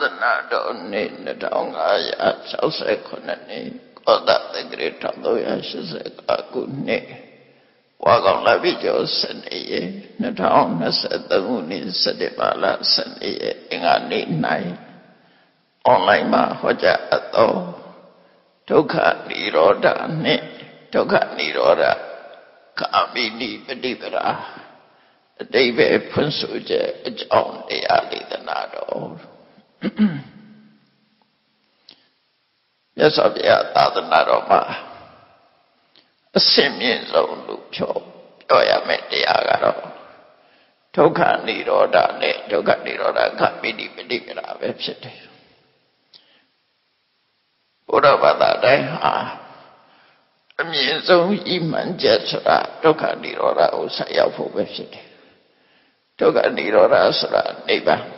Sadhana Doni Ndongaya Sose Kunani Koda the Great Tandoya Shiseka Kuni Wagala Vijo Seniye Ndonga Sadamuni Sadibala Seniye Ingani Nai Onlaima Hoja Ato Dukha Nirodha Ne Dukha Nirodha Gāmi Nipadhi Vara Deve Punsuje John de Ali the Nado. Yes, of the other Naroma. A Simeon's own Lucho, Oya Mediagaro. Dukha Nirodha Ne, Dukha Nirodha Gāmi Nipadhi Vara website. Urabada Deha. Means of Iman Jetsra, Dukha Nirodha Usayafu website. Dukha Nirodha Sara Nibbana.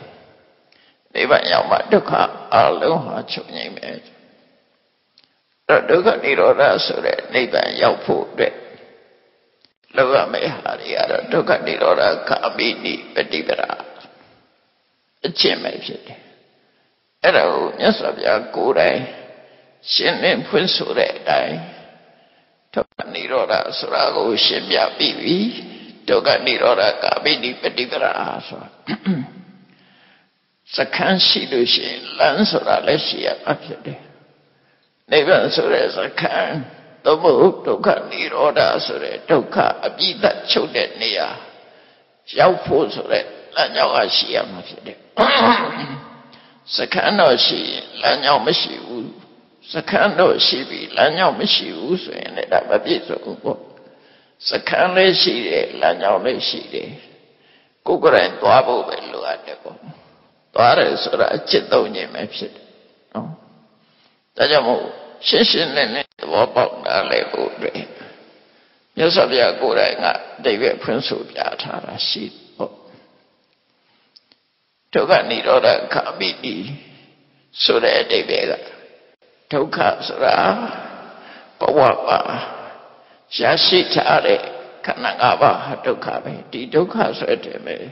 Nibbana Yama Dukha Aloha Chunime. Dukha Nirodha Sara Nibbana Yapu De. Loga Mehariara Dukha Nirodha Gāmi Nipadhi Vara. Chimajit. Erao Nyasabya Kurai. Shinin Punsure Dai. Dukha Nirodha Sara Goshimya Bibi. Dukha Nirodha Gāmi Nipadhi Vara Aswa. Sakhan Siddhu Shin Lan Sura Lesiya Apyade. Nivan Sura Sakhan Dhammu Dukha Nirodha Sura Dukha Abhidha Chote Niya. Yaupu Sura Lanyawa Siya Apyade. Sakhan No Si Lanyaw Mashivu. Sakhan No Sivi Lanyaw Mashivu Suyane Dhamabhidha Ugo. Sakhanle Shire, Lanyaule Shire, Kukuran Dwabu Beluadeko, Dware Sura Chitoni Mepsit. Tajamu, Shishin and Wapok Dale Udre. Yasabia Guranga, David Prinsu Yatara Shit. Dukha Nirodha Gāmi Nipadhi Sura Devega. Dukha Sura Pawapa. Yashitare Kanagava Dukami, the Dukas Reteme.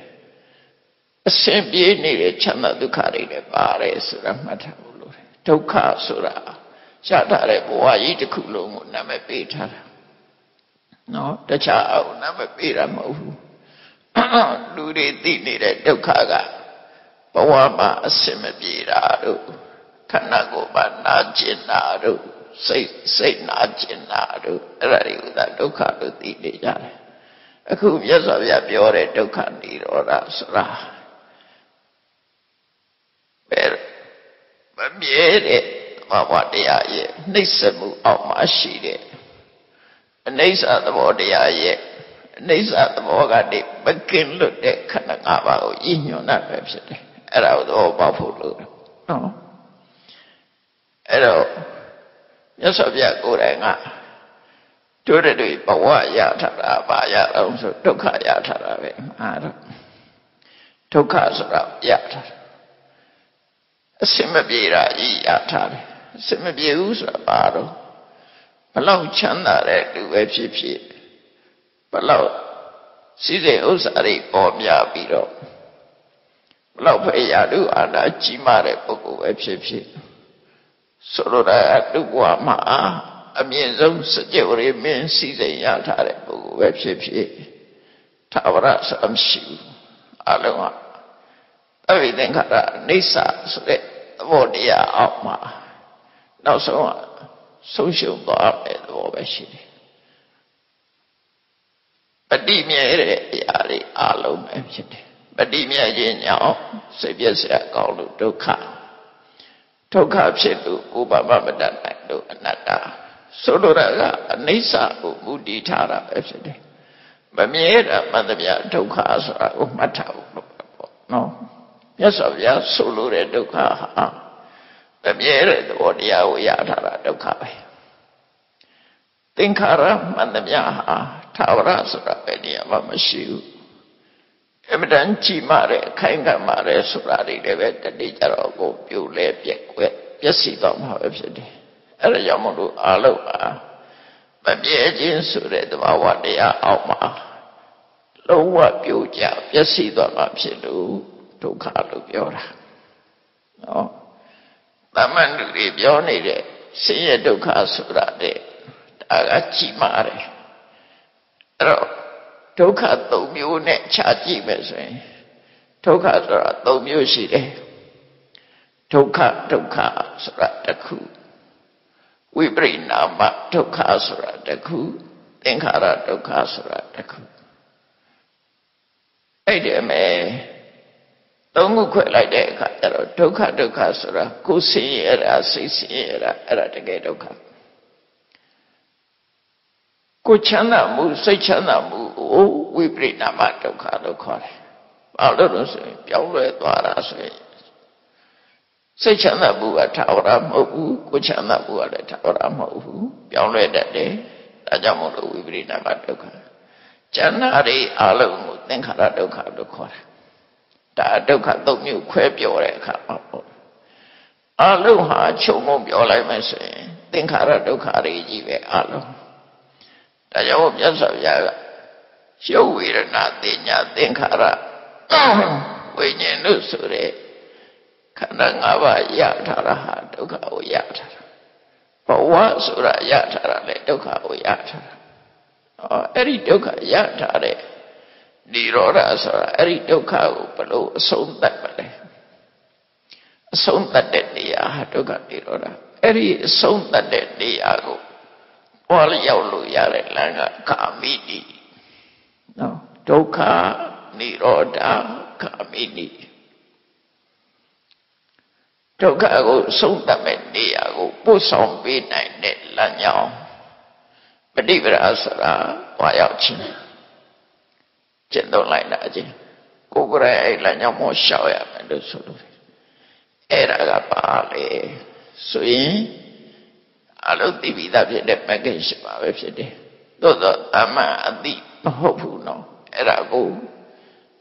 A simply needed Chana Dukari, the Bares Ramatavulu, Dukasura, Shatare Boy, the Kulum Namapita. No, the child Namapira Mohu. Ludi needed Dukaga, Bawama, Simabira, Kanagova Najinaru. Say not in Nadu, Radu, that Dukha to the Nijar. A coup, yes, of Yabiore, Dukha Nirodha Sara. Where Bamiere, Mawadiaye, Nisamu of Mashide, Nisa the Modiaye, Nisa the Mogadi, Makinlu de Kanagawa, Inuna website, around all Buffalo. No. Hello. Yes, of Yakuranga. To the day, Bawaya Tara, Baya, also Dukaya Tara, Dukasra Yat. Simabira Yatar, Simabiusa Baro. Below Chanda, the webship. Below Sideusari, Bomia Biro. Below Payadu and Chimare Boku webship. Sorora Duama, a means of Sajori means season Yatare Webship Tavaras and Shu Aluma. Everything had a Nisa, Vodia Alma. Now so she'll go up at the Wabashi. Badimia Yari Alum, Badimia Yao, Saviosia called Duka. Dukha Pshittu Upamamadanadu Anatta Suduraga Nisa Ubuditara Pshittu Bamiera Madhavya Dukha Asura Umata Urupapo. No. Yasavya Sulure Dukha Bamiera Dvodiya Uyatara Dukha Tinkara Madhavya Tavara Sura Vediya Vamashiu Emedan Chimare, Kangamare, Surari, Devet, the Dijaro, Gopu, Lepiakwet, Yesidom, however, Erajamuru, Aloha, Babiajin Sure, the Wawadea, Alma, Lowa Puja, Yesidom, Absidu, Dukalu Yora. No, လူတွေပြောနေတဲ့ဆင်းရဲဒုက္ခဆိုတာတဲ့ဒါကကြီးမားတယ်အဲ့တော့ဒုက္ခ၃မျိုးနဲ့ခြားကြည့်မယ်ဆိုရင်ဒုက္ခဆိုတာ၃မျိုးရှိတယ်ဒုက္ခဒုက္ခဆိုတာတစ်ခုဝိပရိနာမဒုက္ခဆိုတာတစ်ခုသင်္ခါရဒုက္ခဆိုတာတစ်ခုအဲ့ဒီမဲ့သုံးခုခွဲလိုက်တဲ့အခါကျတော့ဒုက္ခဒုက္ခဆိုတာကိုယ်ဆင်းရဲတာစိတ်ဆင်းရဲတာအဲ့ဒါတကယ်ဒုက္ခကိုယ်ချမ်းသာမှုစိတ်ချမ်းသာမှုကိုဝိပရိနာမဒုက္ခလို့ခေါ်တယ်။ဘာလို့လဲဆိုရင်ပြောင်းလဲသွားတာဆိုရင်စိတ်ချမ်းသာမှုကထာဝရမဟုတ်ဘူးကိုယ်ချမ်းသာမှုကလည်းထာဝရမဟုတ်ဘူးပြောင်းလဲတတ်တယ်။ဒါကြောင့်မို့လို့ဝိပရိနာမဒုက္ခကျန်တာတွေအလုံးကိုသင်္ခါရဒုက္ခလို့ခေါ်တယ်။ဒါဒုက္ခသုံးမျိုးခွဲပြောတဲ့အခါမှာပေါ့။အလုံးဟာချုပ်မုံပြောလိုက်မယ်ဆိုရင်သင်္ခါရဒုက္ခတွေကြီးပဲအလုံး။ဒါကြောင့်မြတ်စွာဘုရားကရုပ်ဝေဒနာသိညာသင်္ခါရဝိညာဉ်လို့ဆိုတဲ့ခန္ဓာ၅ပါးရထားတာဟာဒုက္ခကိုရထားတာ။ဘဝဆိုတာရထားတာလေဒုက္ခကိုရထားတာ။အဲ့ဒီဒုက္ခရထားတဲ့နိရောဓဆိုတာအဲ့ဒီဒုက္ခကိုဘလို့အဆုံးသတ်ပါလဲ။အဆုံးသတ်တဲ့နေရာဟာဒုက္ခနိရောဓ။အဲ့ဒီအဆုံးသတ်တဲ့နေရာကိုဟောရောက်လို့ရတဲ့လမ်းကကာမိနိနော်ဒုက္ခနိရောဓကာမိနိဒုက္ခကိုဆုံးသတ်မဲ့နေရာကိုပို့ဆောင်ပေးနိုင်တဲ့လမ်းကြောင်းပฏิပဒါဆိုတာဟောရောက်ခြင်းကျင့်သုံးလိုက်တာအချင်းကိုယ်ကိုယ်ရဲ့အဲ့လမ်းကြောင်းကိုရှောက်ရမယ်လို့ဆိုလို့အဲ့ဒါကပါလေဆိုရင်အလုတ်တိပိဒါဖြစ်တဲ့မဂ္ဂင်ရှိပါပဲဖြစ်တယ်။သို့သောအမှန်အတိမဟုတ်ဘူးနော်။အဲ့ဒါကို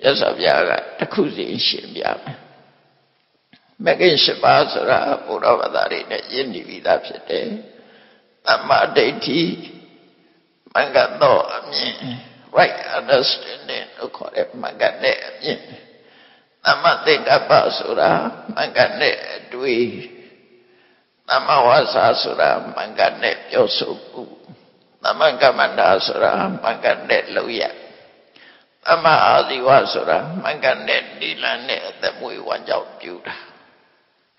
ရသော်ပြားကတစ်ခုစီရှင်းပြမယ်။မဂ္ဂင်ရှိပါဆိုတာဘုရားဘာသာတွေနဲ့ရင်းနေပြီးသားဖြစ်တယ်။သမ္မာဒိဋ္ဌိမဂ္ဂသောအမြင် right understanding ကိုခေါ်တဲ့မဂ္ဂနဲ့အမြင်။သမ္မာသင်္ကပ္ပဆိုတာမဂ္ဂနဲ့အတွေ့သမဝါစာဆိုတာမင်္ဂနဲ့ပြောဆိုမှုသမကမန္တာဆိုတာမင်္ဂနဲ့လုပ်ရသမအာဇီဝဆိုတာမင်္ဂနဲ့ဒီလန်းနဲ့အသက်မွေးဝမ်းကြောင်းပြုတာ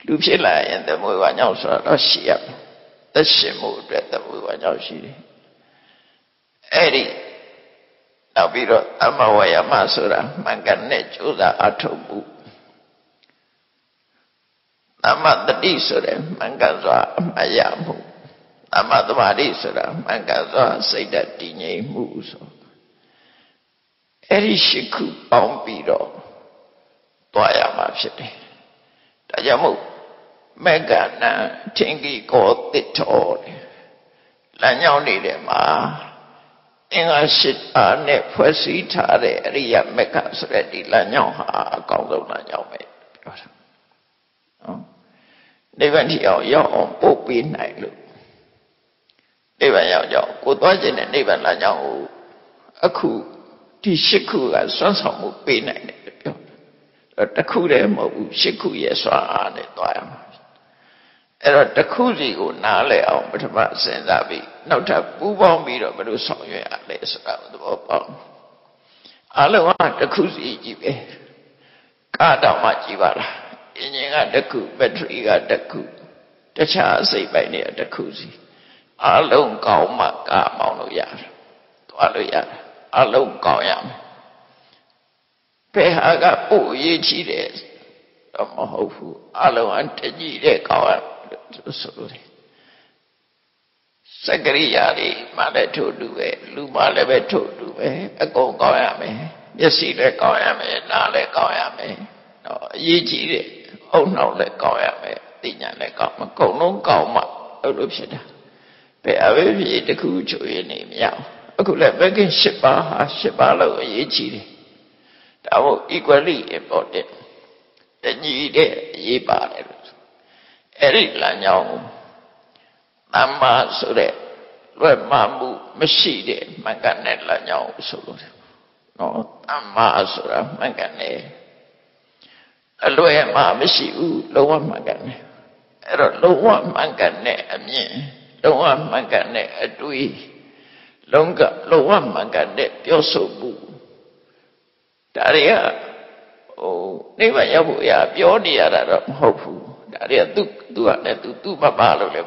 လူဖြစ်လာရင်သက်မွေးဝမ်းကြောင်းဆိုတာတော့ရှိရမယ်သက်ရှင်မှုအတွက်သက်မွေးဝမ်းကြောင်းရှိတယ်အဲ့ဒီနောက်ပြီးတော့သမဝါယမဆိုတာမင်္ဂနဲ့ကြိုးစားအထောက်မှုသမတတိဆိုတဲ့မင်္ဂစွာအမယမှုသမသမာဓိဆိုတာမင်္ဂစွာစိတ်ဓာတ်တည်ငြိမ်မှုဆိုအဲ့ဒီရှိခုပေါင်းပြီးတော့တွားရမှာဖြစ်တယ်။ဒါကြောင့်မို့မဂ္ဂနံထင်ကြီးကိုသစ်တော်တယ်။လမ်းကြောင်းနေတယ်မှာအင်္ဂါရှိတာနဲ့ဖွဲ့စည်းထားတဲ့အရိယမဂ္ဂဆိုတဲ့ဒီလမ်းကြောင်းဟာအကောင်းဆုံးလမ်းကြောင်းပဲပြောတာ။နိဗ္ဗာန်ရောက်အောင်ပို့ပေးနိုင်လို့နိဗ္ဗာန်ရောက်ကိုသွားခြင်းနဲ့နိဗ္ဗာန်လမ်းကြောင်းကိုအခုဒီရှစ်ခုကစွန့်ဆောင်မှုပေးနိုင်တယ်ပြောတယ်တစ်ခုတည်းမဟုတ်ဘူးရှစ်ခုရဲ့စွမ်းအားနဲ့သွားရမှာအဲ့တော့တစ်ခုစီကိုနားလည်အောင်ပထမစဉ်းစားပြီးနောက်ထပ်ပူးပေါင်းပြီးတော့ဘယ်လိုဆောင်ရွက်ရလဲဆိုတာသဘောပေါက်အလုံးဟာတစ်ခုစီကြည့်ပဲကားတောင်မှကြည့်ပါလားအင်ဂျင်ကတစ်ခုဘက်ထရီကတစ်ခုတခြားအစိတ်ပိုင်းတွေကတစ်ခုစီအလုံးကောင်းမှကာမောင်းလို့ရတယ်သွားလို့ရတယ်အလုံးကောင်းရမယ်ဘယ်ဟာကပို့အရေးကြီးတယ်တော့မဟုတ်ဘူးအလုံးအတကြီးတဲ့ကောင်းရဆိုလို့စကရိယာတွေမှလည်းထို့တူပဲလူမှလည်းပဲထို့တူပဲအကုန်ကောင်းရမယ်မျက်စိလည်းကောင်းရမယ်နားလည်းကောင်းရမယ်တော့အရေးကြီးတယ်အုံနောက်လည်းကောင်းရမယ်သိညာလည်းကောင်းမကုန်လုံးကောင်းမှအဲ့လိုဖြစ်တာဘယ်အဝိပ္ပိတစ်ခုချွေနေမရအောင်အခုလည်းဘက်ကင်း၈ပါးဟာ၈ပါးလုံးအရေးကြီးတယ်ဒါမို့ equally important တညီတဲ့အရေးပါတယ်လို့အဲ့ဒီလမ်းကြောင်းသမ္မာဆိုတဲ့လွယ်မှားမှုမရှိတဲ့မင်္ဂနဲ့လမ်းကြောင်းဆိုလို့နော်သမ္မာဆိုတာမင်္ဂနဲ့အလွယ်မှမရှိဘူးလုံးဝမှန်ကန်တယ် လုံးဝမှန်ကန်တဲ့အမြင် မရွေ့နေတဲ့လမ်းရှိတယ်မှန်တဲ့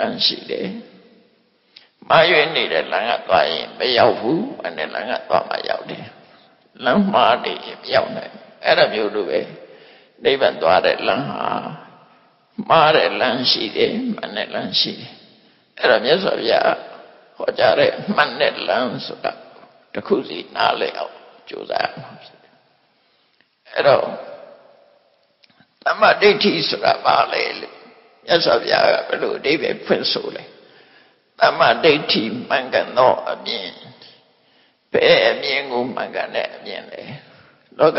လမ်းရှိတယ်မရွေ့နေတဲ့လမ်းကသွားရင်မရောက်ဘူးအဲ့နဲ့လမ်းကသွားမရောက်တယ်လမ်းမှားတယ်ပြောနိုင်အဲ့ဒါမျိုးလိုပဲနိဗ္ဗာန်သွားတဲ့လမ်းဟာမှားတဲ့လမ်းရှိတယ်မှန်တဲ့လမ်းရှိတယ်အဲ့တော့မြတ်စွာဘုရားဟောကြားတဲ့မှန်တဲ့လမ်းဆိုတာတစ်ခုစီနားလည်အောင်ကြိုးစားရမှာဖြစ်တယ်အဲ့တော့ သမ္မာဒိဋ္ဌိဆိုတာ ဒုက္ခညနာဒုက္ခလို့သိတဲ့အသိဉာဏ်ဟာဒါမှန်ကန်တဲ့အမြင်ပဲဒုက္ခ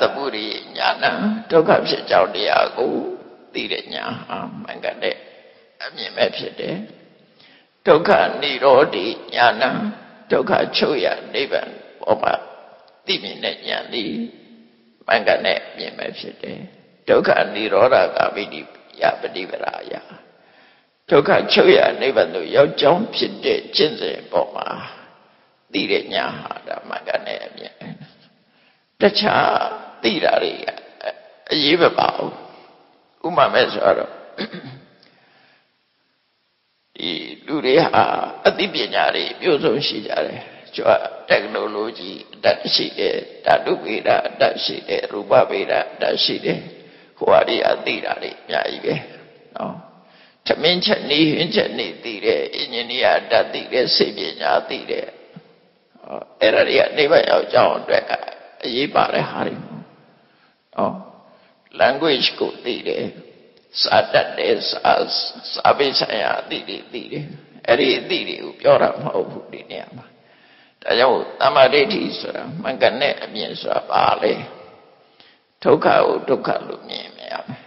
သဗ္ဗုရိယဉာဏ်ဒုက္ခဖြစ်ကြောင့်တရားကိုသိတဲ့ဉာဏ်ဟာမှန်ကန်တဲ့အမြင်ပဲဖြစ်တယ်ဒုက္ခနိရောဓိဉာဏ်ဒုက္ခချုပ်ရနိဗ္ဗာန်ပေါ်မှာသိမြင်တဲ့ဉာဏ်ဒီမှန်ကန်တဲ့အမြင်ပဲဖြစ်တယ်ဒုက္ခနိရောဓဂါမိနိပဋိပဒါ ဒုက္ခချုပ်ရနိဗ္ဗာန်သို့ရောက်ကြောင်းဖြစ်တဲ့ကျင့်စဉ်ပေါ်မှာသိတဲ့ညာဟာဒါမှန်ကန်တဲ့အမြင်တခြားသိတာတွေကအရေးပဲပါဘူးဥပမာမဲ့ဆိုတော့ဒီလူတွေဟာအသိပညာတွေမျိုးစုံရှိကြတယ်ကြွာတက်နိုလိုဂျီအတတ်ရှိတယ်ဓာတုပိဒအတတ်ရှိတယ်ရူပပိဒအတတ်ရှိတယ်ဟိုဟာတွေအသိတာတွေအများကြီးပဲနော် language ကိုသိတယ်စာတတ်တယ်စာဗိဆိုင်ရာသိတယ်အဲ့ဒီသိတွေကိုပြောတာမဟုတ်ဘူးဒီနေရာမှာဒါကြောင့်သမာဓိဋ္ဌိဆိုတာမှန်ကန်တဲ့အမြင်ဆိုတာပါလေဒုက္ခကိုဒုက္ခလို့မြင်ရမယ်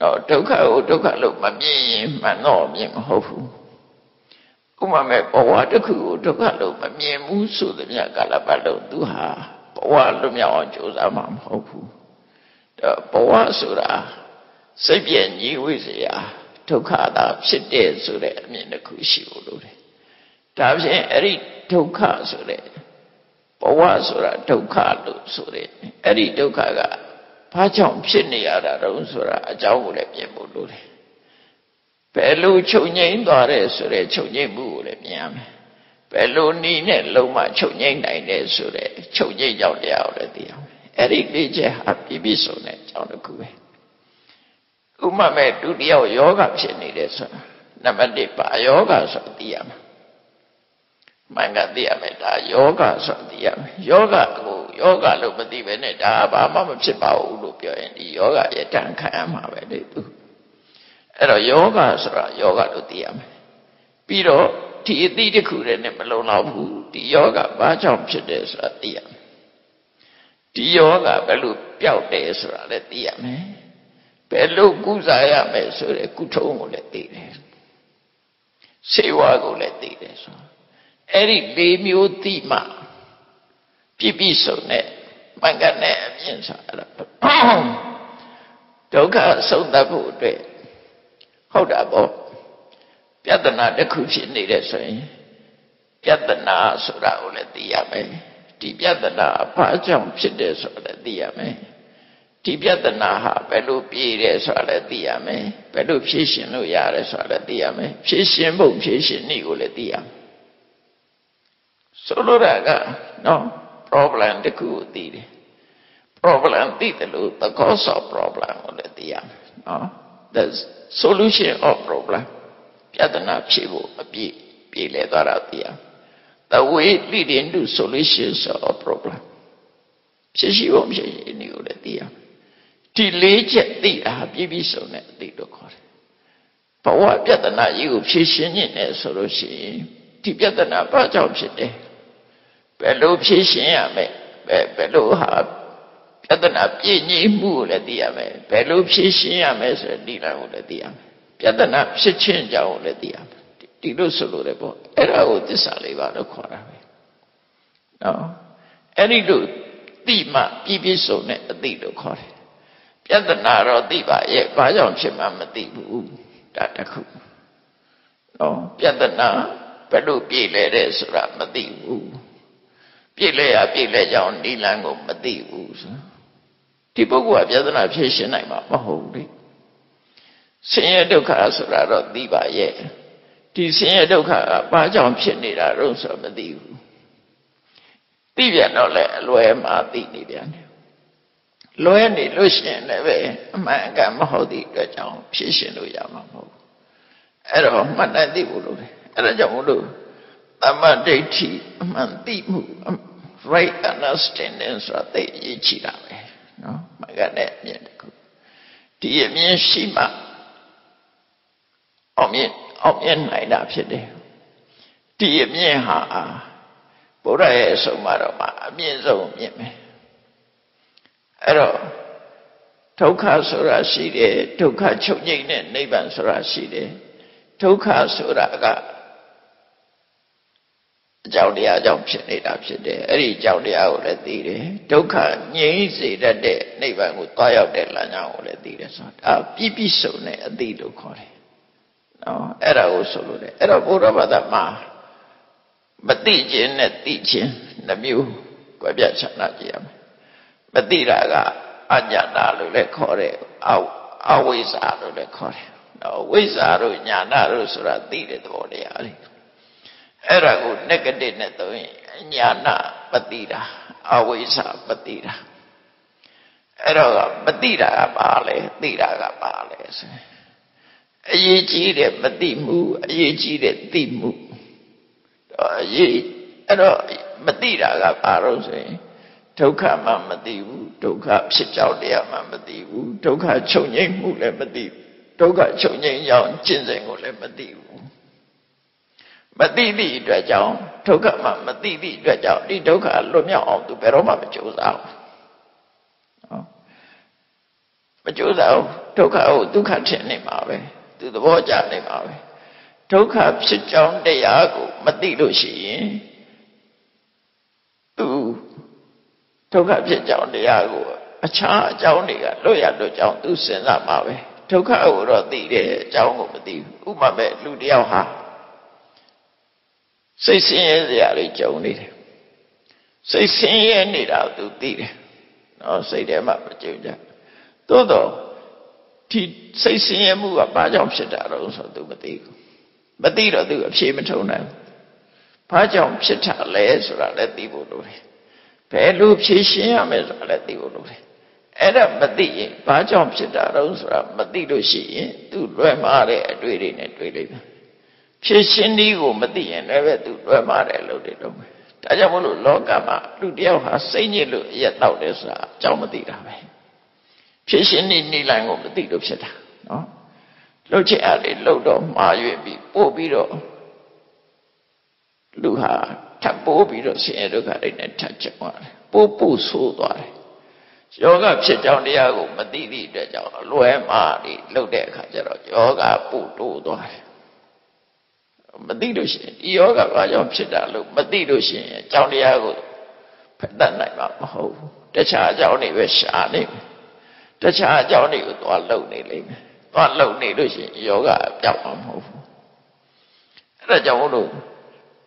တော့ဒုက္ခကိုဒုက္ခလို့မမြင်ဘူးဆိုတဲ့မြတ်ကလပ်ပတ်လို့သူဟာဘဝလွတ်မြောက်အောင်ကြိုးစားမှာမဟုတ်ဘူးဘဝဆိုတာစိတ်ပြည့်ညီဝိစေယဒုက္ခတာဖြစ်တဲ့ဆိုတဲ့အမြင်တစ်ခုရှိလို့လေဒါဖြင့်အဲ့ဒီဒုက္ခဆိုတဲ့ဘဝဆိုတာဒုက္ခလို့ဆိုတဲ့အဲ့ဒီဒုက္ခက ဘာကြောင့်ဖြစ်နေရတာလဲဆိုတာအကြောင်းကိုလည်းမြင်ဖို့လိုတယ်ဘယ်လိုချုပ်ငိမ့်သွားတယ်ဆိုတဲ့ချုပ်ငိမ့်မှုကိုလည်းမြင်ရမယ်ဘယ်လိုနည်းနဲ့လုံးဝချုပ်ငိမ့်နိုင်တယ်ဆိုတဲ့ချုပ်ငိမ့်ကြောင့်တရားကိုလည်းသိရမယ်မှန်ကန်သိရမယ်ဒါယောဂဆိုသိရမယ်ယောဂကို ယောဂရဲ့တန်ခံရမှာပဲလေသူအဲ့တော့ယောဂဆိုတာယောဂလို့သိရမယ်ပြီးတော့ဒီအသီးတစ်ခုနဲ့မလုံလောက်ဘူးဒီယောဂဘာကြောင့်ဖြစ်တယ်ဆိုတာသိရမယ်ဒီယောဂဘယ်လိုပျောက်တယ်ဆိုတာလည်းသိရမယ်ဘယ်လိုကုစားရမယ်ဆိုတဲ့ကုထုံးကိုလည်းသိတယ်စိတ်ဝါကိုလည်းသိတယ်ဆို ပြပီးဆုံးတဲ့မှန်ကန်တဲ့အမြင်ဆိုတာဒုက္ခဆုံးတတ်ဖို့အတွက်ဟုတ်တာပေါ့ပြဿနာတစ်ခုဖြစ်နေတဲ့ဆိုရင် Yadana Sura Uladiyame, Tibyadana Pajam Chide Soladiyame, Tibyadana Pelupire Soladiyame, Pelupishinu Yare Soladiyame, Pishin Bum Pishin Niuladiyam. Soluraga, no problem the Kudiri. Problem Titalu, the cause of problem Uladiyam. No, the solution of problem. Pyadana Chivu, Piledaratia. The way leading to solutions or problem. Shishivom Shishi knew the dear. Tilage did have baby so net did the court. But what Piatana you Shishin in a solution? Tipiatana Pajam Shide. Bello Shishin, Bello Hab Piatana Pini Moo the dear. Bello Shishin as a dinner on the dear. Piatana Shishin down the dear. Tido soluble. Era o this aliva no corame. No. Any do Dima Pibiso net the Dido core. Piatanaro Diva yet by on Shimama Dibu Dataku. No. Piatana Pedu Pile Ramadibu. Pilea Pile John Dilango Madibus. Tipogua Piatana Fishin I'm up a holy. Senior Ducasura Diva yet. Tisin Duka Bajam Chinida Rose of the Div. Divia no loem are the Nidian. Loendi Lucian away, Manga Mahodi, Gajam, Shishinu Yamamo. Ero Manadibu, Erajamudu, Amadeti, Mandibu, right understandings of the Yichirame. No, Maganet Yenku. Tiamien Shima. Omien. Of in my napside. Dear me, ha, but I so marama, means of me. Ero Toka Sura Side, Toka Chogin and Naban Sura Side, Toka Suraga Jaudia Jumpside Abside, Eri Jaudia Uladire, Toka Nizi that day, Naban would tie up the Lana Uladire, a Pibisone, a Dido Corey. No, era usolure. Era pura badama. Batijin at teaching the mu, Quabiachanajam. Batiraga, Ajana lecore, always out of the core. No, Wizaru, Yanaru, Suratid, Vodiari. Era good negative at the Yana, Batira, always out Batira. Era Batira Bale, Diraga Bales. Ye cheated, but the moo, ye cheated the moo. Ye, and Madida Gaparo say, Toka Mamadibu, Toka Sitaudia Mamadibu, Toka Chonye Mulemadibu, Toka Chonye Young Chinsen Mulemadibu. Madidi Drajao, Toka Mamadidi Drajao, the Toka Lumia of the Peroma Majosao. Majosao, Toka Duka Chenimave. To the water, took up sit down the Yago, Matilushi. Took up sit down the Yago, a charge only a lawyer to John to send up away. Took out the John of the Umabe Ludiaha. Say, see, they are rich only. Say, see, and it out to deal. No, say them up, Julia. Todo. Say, see a move up by jump sit out also do Matigo. Matida do a shame to now. Pajam sit out less or let the wood. Pelup shisham is a let the wood. And a Mati, Pajam sit out also, Matido she, to Ramare and reading and reading. Shishinigo Mati and ever to Ramare loaded. Tajamulu Logama, Ludia has seen you yet out as a Jamatida. She need me language of the deed of Seta. No? Loche added load of my baby, Bobido Luha, Tabobido, and look at it and touch it one. Bobo sold one. Yoga sit down the Yago, Madidi, the Loemari, Lode Kajaro, Yoga, Puto Doi. Madido, Yoga, Vajam Sitalu, Madido, John Yago, Pandana, Maho, the charge only was shining. The charge only with one lonely living. One lonely Lucy, Yoga, Yaman Hofu. Rajamu,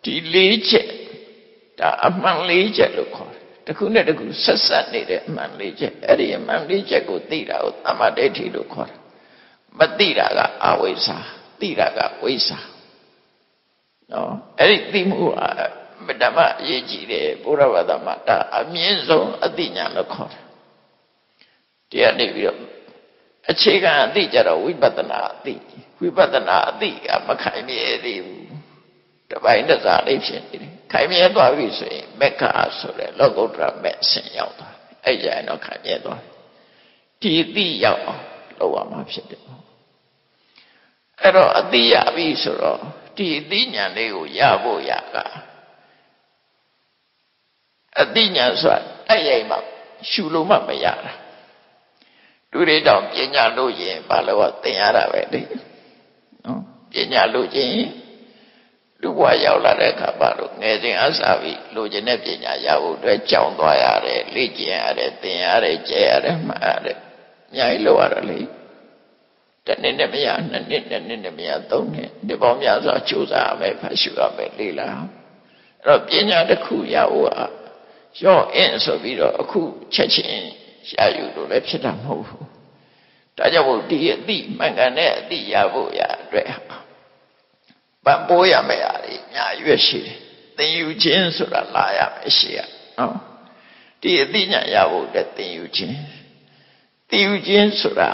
ဒီလေးချက်ဒါအမှန်လေးချက်လို့ခေါ်တယ်တခုနဲ့တခုဆက်ဆက်နေတဲ့အမှန်လေးချက်အဲ့ဒီအမှန်လေးချက်ကိုသိတာကိုသမ္မာဒိဋ္ဌိလို့ခေါ်တယ်မသိတာကအဝိဇ္ဇာသိတာကဝိဇ္ဇာနော်အဲ့ဒီသိမှုဟာမတ္တမအရေးကြီးတယ်ဘုရားဘာသာမှာဒါအမြင့်ဆုံးအသိဉာဏ်လို့ခေါ်တယ်တရားနေပြီးတော့အခြေခံအသိကြတော့ဝိပဿနာအသိဝိပဿနာအသိကမခိုင်မြဲသေးဘူးတပိုင်းတစားလေးဖြစ်နေတယ်ခိုင်မြဲသွားပြီဆိုရင်မက္ခဆိုတဲ့လောကုတ္တရာမဲ့ဆင်ရောက်သွားအဲ့ကြရင်တော့ခိုင်မြဲသွားဒီအသိရောက်အောင်လောက်ရမှာဖြစ်တယ်အဲ့တော့အသိရပြီဆိုတော့ဒီအသိဉာဏ်လေးကိုရဖို့ရကအသိဉာဏ်ဆိုတာအဲ့ရိုက်မှရှုလို့မှမရတာသူတွေတောင်ပညာလို့ရင်ဘာလို့သင်ရတာပဲလေနော်ပညာလို့ချင်းလူ့ဘဝရောက်လာတဲ့အခါပါတော့ငယ်စဉ်အစားပြီးလိုချင်တဲ့ပညာရဖို့အတွက်ကြောင်းသွားရတယ်လေ့ကျင့်ရတယ်သင်ရတယ်ကျဲရတယ်မှားရတယ်အများကြီးလိုရတယ်လေတနေ့နဲ့မရနှစ်နှစ်နဲ့မရသုံးနှစ်ဒီပေါင်းများစွာကြိုးစားရမယ်ဖတ်ရှုရမယ်လေ့လာအဲ့တော့ပညာတစ်ခုရဖို့ကရော့အင်းဆိုပြီးတော့အခုချက်ချင်းရှာယူလို့လည်းဖြစ်တာမဟုတ်ဘူးဒါကြောင့်မို့ဒီအသိမှန်ကန်တဲ့အသိရဖို့ရအတွက်ပံ့ပိုးရမယ့်အရာတွေညာရွက်ရှိတယ်သင်ယူခြင်းဆိုတာလာရမယ်ရှိရနော်ဒီအသိညာရဖို့တဲ့သင်ယူခြင်းသင်ယူခြင်းဆိုတာ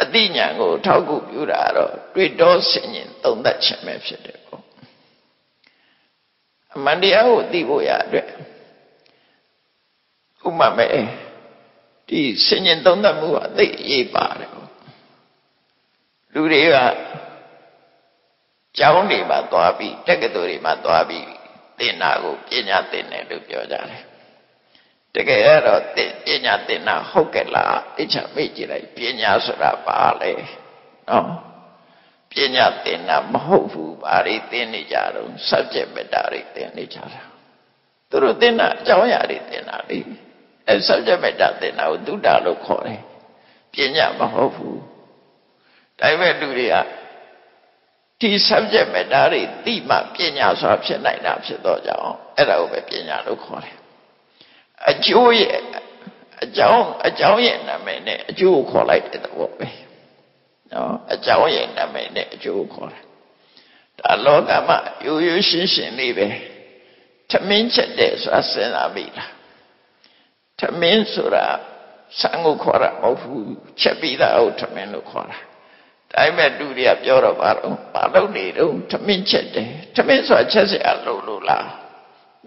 အသိညာကိုထောက်ကူပြုတာတော့တွေ့တော့ဆင်ခြင်သုံးသပ်ခြင်းပဲဖြစ်တယ်ပေါ့အမှန်တရားကိုသိဖို့ရအတွက်ဥပမာမဲ့ဒီဆင်ခြင်သုံးသပ်မှုကသိရေးပါတယ်လူတွေကကျောင်းတွေမှာသွားပြီးတက္ကသိုလ်တွေမှာသွားပြီးသင်တာကိုပညာသင်တယ်လို့ပြောကြတယ်တကယ်တော့ပညာသင်တာဟုတ်ကဲ့လားအချက်မေ့ကြည့်လိုက်ပညာဆိုတာဘာလဲနော်ပညာသင်တာမဟုတ်ဘူးဘာတွေသင်နေကြတော့ subject matter တွေသင်နေကြတာသူတို့သင်တာအကြောင်းအရာတွေသင်တာလေအဲ subject matter သင်တာကိုသုတ္တလို့ခေါ်တယ်ပညာမဟုတ်ဘူးဒါပေမဲ့လူတွေကဒီ subject matter တွေသိမှပညာဆိုတာဖြစ်နိုင်တာဖြစ်တော့ကြောင်းအဲ့ဒါကိုပဲပညာလို့ခေါ်တယ်အကျိုးရဲ့အကြောင်းရဲ့နာမည်နဲ့အကျိုးကိုခေါ်လိုက်တဲ့သဘောပဲနော်အကြောင်းရဲ့နာမည်နဲ့အကျိုးကိုခေါ်တယ်ဒါလောကမှာရိုးရိုးရှင်းရှင်းလေးပဲထမင်းချက်တယ်ဆိုတာစဉ်းစားမိလားထမင်းဆိုတာဆန်ကိုခေါ်တာမဟုတ်ဘူးချက်ပြီးသားဟုတ်ထမင်းလို့ခေါ်တာဒါပေမဲ့လူတွေကပြောတော့ဘာလို့နေတော့ထမင်းချက်တယ်ထမင်းဆိုတာချက်စရာလို့လား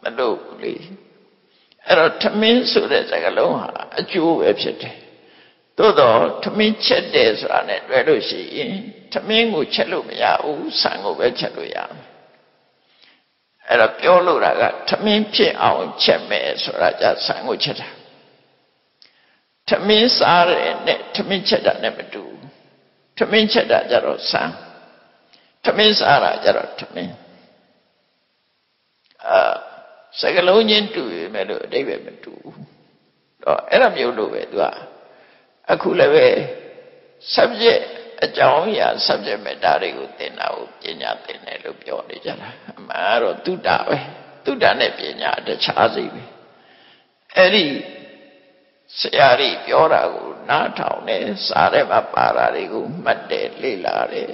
မလို့လေအဲ့တော့ထမင်းဆိုတဲ့စကားလုံးဟာအကျိုးပဲဖြစ်တယ်။သို့တော့ထမင်းချက်တယ်ဆိုတာနဲ့တွေ့လို့ရှိရင်ထမင်းကိုချက်လို့မရဘူးဆန်ကိုပဲချက်လို့ရမယ်။အဲ့တော့ပြောလို့တာကထမင်းဖြစ်အောင်ချက်မယ်ဆိုတာကြဆန်ကိုချက်တာ။ထမင်းစားတယ်နဲ့ထမင်းချက်တာနဲ့မတူဘူး။ထမင်းချက်တာကြတော့ဆန်။ထမင်းစားတာကြတော့ထမင်း။စကလုံးချင်းတူရမယ်လို့အတိတ်ပဲမတူဘူး။တော့အဲ့လိုမျိုးလို့ပဲသူကအခုလည်းပဲ subject အကြောင်းအရာ subject matter တွေကိုသင်တာကိုပညာသင်တယ်လို့ပြောနေကြတာ။အမှန်ကတော့သုတ္တပဲ။သုတ္တနဲ့ပညာတခြားစီပဲ။အဲ့ဒီဆရာကြီးပြောတာကိုနားထောင်တယ်၊စာထဲမှာပါတာတွေကိုမှတ်တယ်လေ့လာတယ်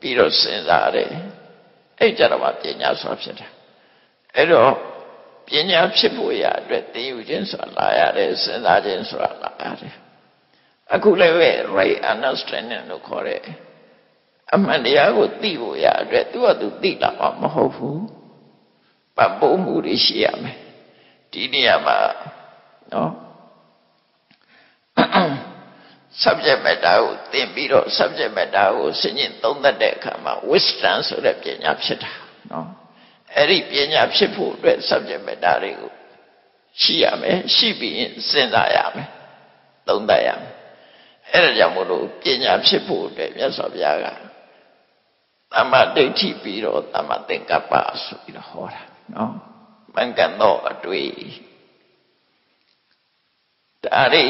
ပြီးတော့စဉ်းစားတယ်။အဲ့ကြတော့မှပညာဆိုဖြစ်တာ။အဲ့တော့ပညာဖြစ်ဖို့ရအတွက်သင်ယူခြင်းဆိုတာလာရတယ်စဉ်းစားခြင်းဆိုတာလာရတယ်အခုလည်းပဲ right understanding လို့ခေါ်တဲ့အမှန်တရားကိုသိဖို့ရအတွက်သူကသူသိတာမဟုတ်ဘူးပံ့ပိုးမှုတွေရှိရမယ်ဒီနေရာမှာနော် subject matter ကိုသင်ပြီးတော့ subject matter ကိုစဉ်းကျင်သုံးသပ်တဲ့အခါမှာ wisdom ဆိုတဲ့ပညာဖြစ်တာနော်အဲ့ဒီပညာဖြစ်ဖို့အတွက် subject matter တွေကိုရှိရမယ်ရှိပြီးရင်စဉ်းစားရမယ်သုံးသပ်ရမယ်အဲ့ဒါကြောင့်မို့လို့ပညာဖြစ်ဖို့အတွက်မြတ်စွာဘုရားကသမ္မာဒိဋ္ဌိပြီးတော့သမ္မာသင်္ကပ္ပဆိုပြီးတော့ဟောတာနော်မှန်ကန်သောအတွေ့ဒါတွေ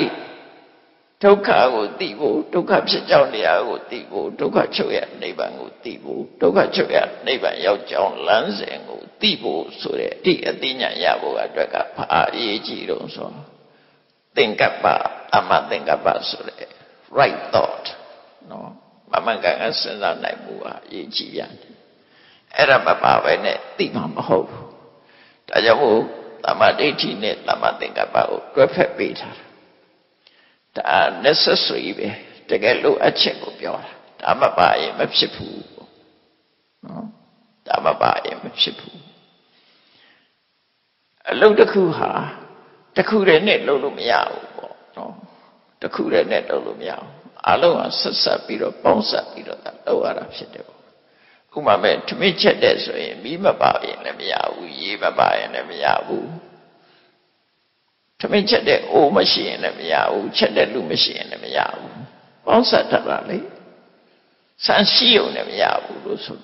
Dukkha go tibu, dukkha psichalya go tibu, dukkha choya niban go tibu, dukkha choya niban yao chong lan sen go tibu sure ti atinya yabu adaka pa yeji don so. Tenkapa ama tenkapa sure. Right thought. No. Mamanga asana nai bua yeji yan. Era baba we ne ti ma mahou. Da jabu tamaditi ne tamatenkapa go twa phet pai tha. That is necessary to get low at check of your Damabay Mepsipu. No, Damabay Mepsipu. A low the kuha, the kure net lolumiao, no, the kure net lolumiao. Aloha sasa piro, bonsa piro, that lower upsetable. Umame to me chedes, Mimabay and Miao, Yimabay and Miao. To me, check the old machine and the Yahoo, check the new machine and the Yahoo. What's that about it? San Sio and the Yahoo, so.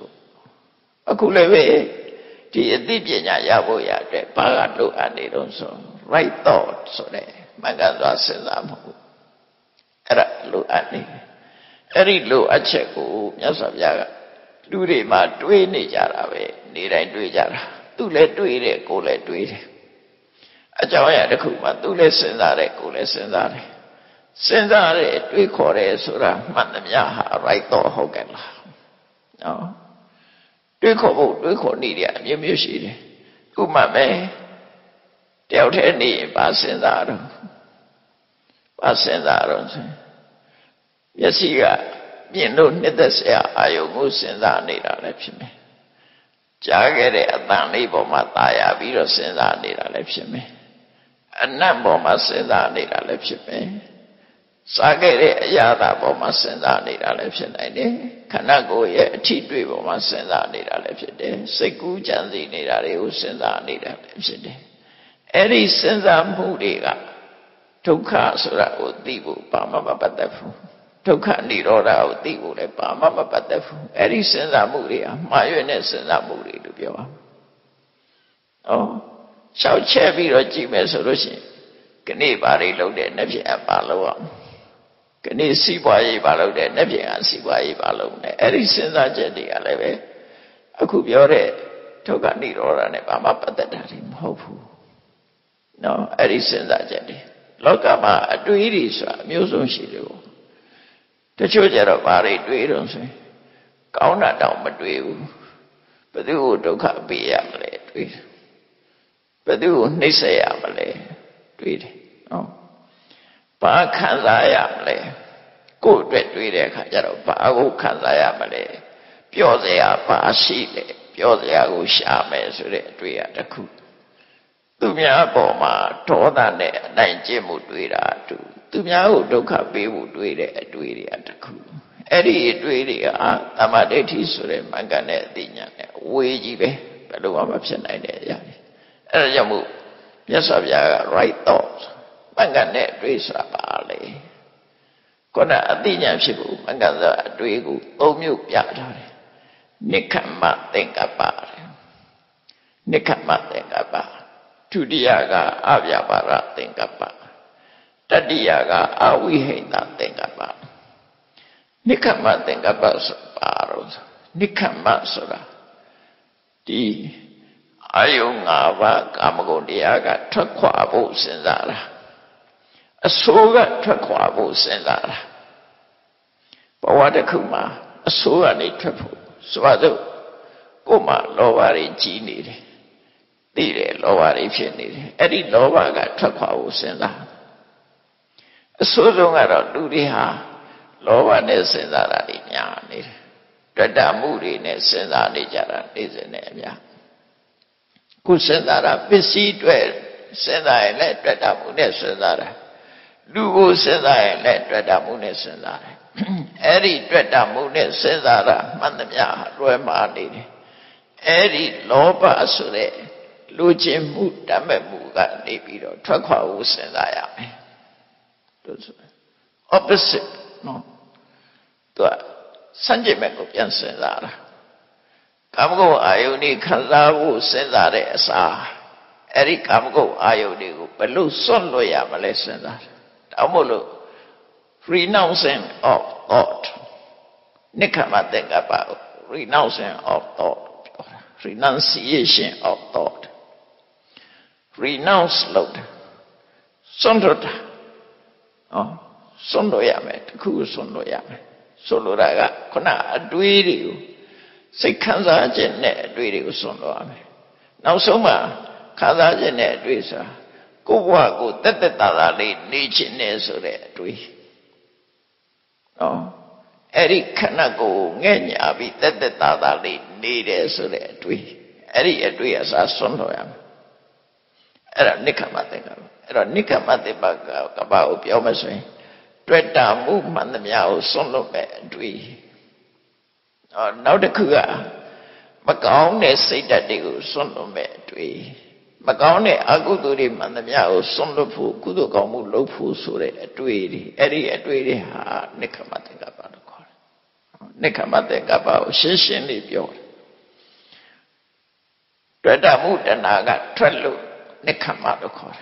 A cool way, the Edibian Yahoo, the Parado and it also. Right thought, so that Maganda says, I'm a low at it. Every low at check, yes, of Yaga. Do they my twin Nijara? Need I do Jara? Do let do it, go let do it. Ajawaya the Kuma, do less than that, go less than that. Send that we call it Sura, Mandamiaha, right or Hogan. No. Do you call Nidia, your music? Kuma may tell any Bassendaro. Bassendaro. Yes, you are. You know, neither say I will go send that need. Jagere Adani Bomataya Viro Senda Nira Lepsime. Anambo Masenda Nira Lepsime. Sagere Yada Bomasenda Nira Lepsine. Kanago Tidri Bomasenda Nira Lepside. Seku Jandi Nira Usenda Nira Lepside. Eri Senda Mudiga. Toka Sura Udibu Pamama Batafu. Dukha niroda utibu le pama mapatefu. Eri senza muria, mayone senza muri to biwa. Oh, shall chevi rojime solution. Can he body load and nephew and balo? Can he see why he ballowed and nephew and see why he ballowed? Eri senza jetty aleve. Akubiore, Toka niroda ne pama patetatim hopu. No, Eri senza jetty. Lokama, a duiriswa, muson shiru. The children of Ari Dwayne say, Kauna down Madwew, but you do not be amale, tweet. But you nisay amale, tweet. No. Pa Kanzaya amale, good red tweet, Kajaro, Pago Kanzaya amale, Piozea Pasile, Piozea Ushame, Sure, tweet at the coup. Dumia Boma, Tonane, Nanjemu tweet too. Tumyao Doka Bibu Dwiri at the coup. Eddie Dwiri are Tamadeti Sure Mangane Dinane, Wejibe, Paduamapsen idea. Erajamu, yes of Yaga, right thoughts. Mangane Drisra Bali. Kona Adinya Shibu, Manganda Dwigu, Omu Yadari. Nikama Tenga Bali. Nikama Tenga Bali. Tudiaga Avyabara Tenga Bali. Tadiyaga awihena tengapa. Nikama tengapa separuh. Nikama surah. Di ayungawa kamagodiyaga terkwabu senzara. Asuga terkwabu senzara. Pawadakuma asuga ni terpu. Suatu kuma lowari jiniri. Dire lowari fieniri. Eri lowaga terkwabu senzara. So long as Duriha, Lovanes and Aradian, Redamuri, Nesendani Jaran is an area. Kusendara, PC 12, Sendai let Redamunes and Dara. Lugo Sendai let Redamunes and Dara. Eri Redamunes and Dara, Mandamia, Roemani. Eri Loba Sure, Lucim Mutamemuga, Nibido, Takaus and I am. Opposite, no. Tua Sanjay Magopian Sendara. Kamgo Ayuni Kandavu Sendare Sa. Eri Kamgo Ayuni Pelu Sonloya Malay Sendar. Tamulu renouncing of thought. Nikkamatengapa, renouncing of thought, renunciation of thought. Renounce load. Sondota. Sondoyame, Taku Sondoyame. Soloraga, Kona, Duiriu. Sikanza Jene, Duiriu Sondoame. Now Soma, Kaza Jene, Duisa. Kuwa, Ku, Tetetala, Nichine, Sore, Dui. No. Eri Kanago, Ngenya, Bi, Tetetala, Nide, Sore, Dui. Eri, Duisa, Sondoyame. Era Nikamate, era Nikamate Bagao Piomasway. Dreta movement the Miao Sonome Dui. Now the Kuga Magaone Sidadu Sonome Dui. Magaone Aguduri Mandamiao Sonofu Kudogamu Lofu Sure Dui. Eri Dui ha Nikamate Gabakor. Nikamate Gabao Shishin Libior. Dreta Mutanaga Trellu. Nikamado Kor.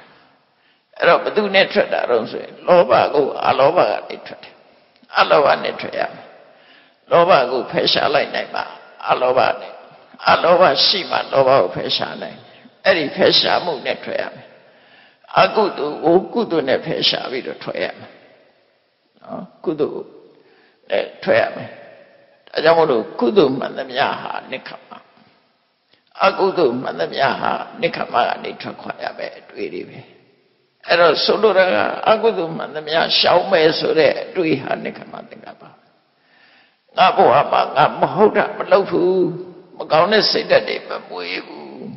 Era Badu Netra Darose, Lobago, Aloba Nitra, Aloba Netrayam, Lobago Peshala Nema, Aloba Ne, Aloba Shima, Loba Peshane, Eri Pesha Mu Netrayam, Agudu, Ukudu Ne Pesha Vido Toyam, Kudu Toyam, Ajamuru Kudu Mandamiaha Nikama. Agudu Mandamiaha, Nikama Nitraquabe, Dui. Era Solura Agudu Mandamia, Shaume Sore, Dui had Nikamataba. Nabuaba, Mahoda, Malofu, Magone Sida de Babuibu,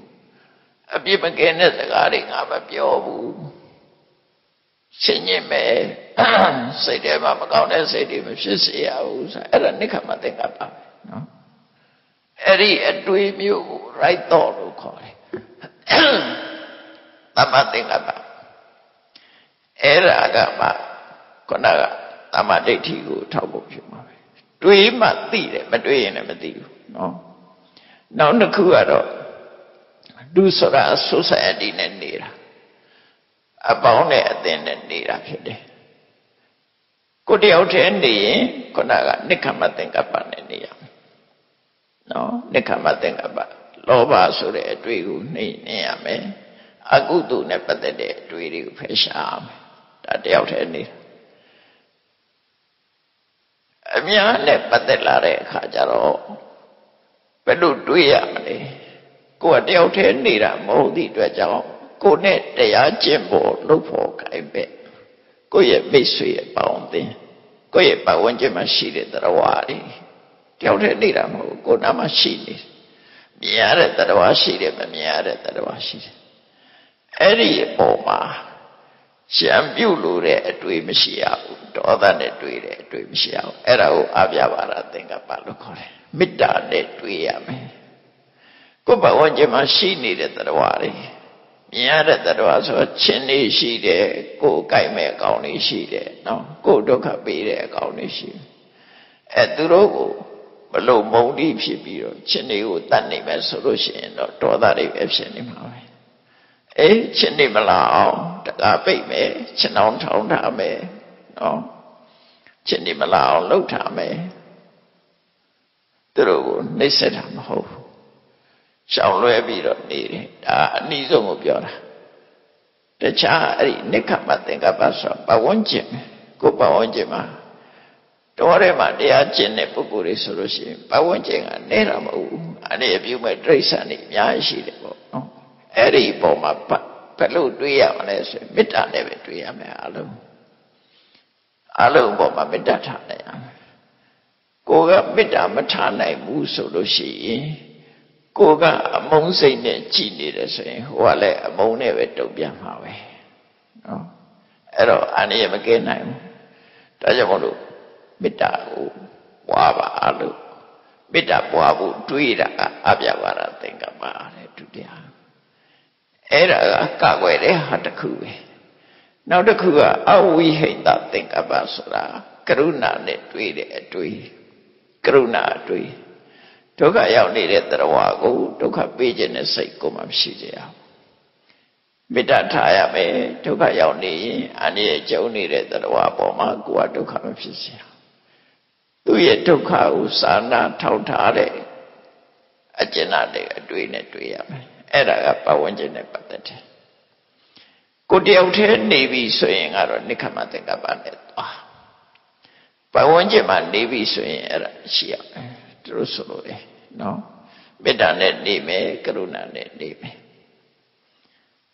Abibagain at the guarding of a Biobu. Sinime, Sidema Magone Sidim, Shisia, Era Nikamataba. No? Eri and doing you right door, you call it. Tamadingaba. Eragama, Konaga, Tamadeti, Tabuchima. Doing my deed, but doing a deal. No. Now the Kuaro. Do so as society and Nira. About it then and Nira. Could you out any Konaga, Nikamatingaba, and Nira? No, Nikamatengaba, Loba Sure, Dwigu, Niame, Agudu Nepatede, Dwigu, Pesham, that they out any. Amia Nepatelare, Hajaro, Pedu Duyame, Kuade out any, Modi Dwajao, Kune, they are Jimbo, Lupo, Kaibe, Kuye Bisui, Bounty, Kuye Bawanjima Shiri, the Rawari. Nidam, go Namashini. Miare that was she, Miare that was she. Eri Boma Shambulu read to him, she out, other net to him, she out. Erao Aviavara thing about the corner. Midda net to him. Kuba Wanja Machini that wari. Miare that was a chinny she there, go Kaime County she there, no, go Dokabi County she. At the rogo. Below Modi Pibiro, Chenu, Tani Mesolution, or Todari Epsinima. Eh, Chenimala, Tagape, Chenon Tame, no Chenimala, Lotame, Dro, Nesetam Ho, Shaulaviro, Nizomubiora. The Chari Nikamatingabasa, Bawanjim, Kubawanjima. Dorema, they are Jenepukuri solution. Bawanjing and Neramu, and if you may trace any Yashi, Eri Boma, Pelu, Duya, and as a Mita never Duyame alone. Alone Boma Midatana. Goga Mita Matana, Musoloshi. Goga among Saint Chini, the same, who are among never to be a Maui. No. Error, and I am again. I'm Tajamolu. Middago, Wava Alu, Middabu, Duida, Abyavara, think about it today. Era Kawere had a coup. Now the coup, how we hate that think about Sora, Karuna, net tweet, tweet, Karuna, tweet. Took I only let the Wago, took a pigeon and say, Come, I'm Vidataya me, dukkha yauni, aniye jauni re tadwa poma kuwa dukkha me phisya. Tuye dukkha usana thautare, ajena deka duine tuyame. Era ga pawanjene patate. Kuti yauthe nevi suyen aro nikhamate ga panetwa. Pawanjene ma nevi suyen era shiyame. Trusuluye, no? Vedane nime, karuna ne nime.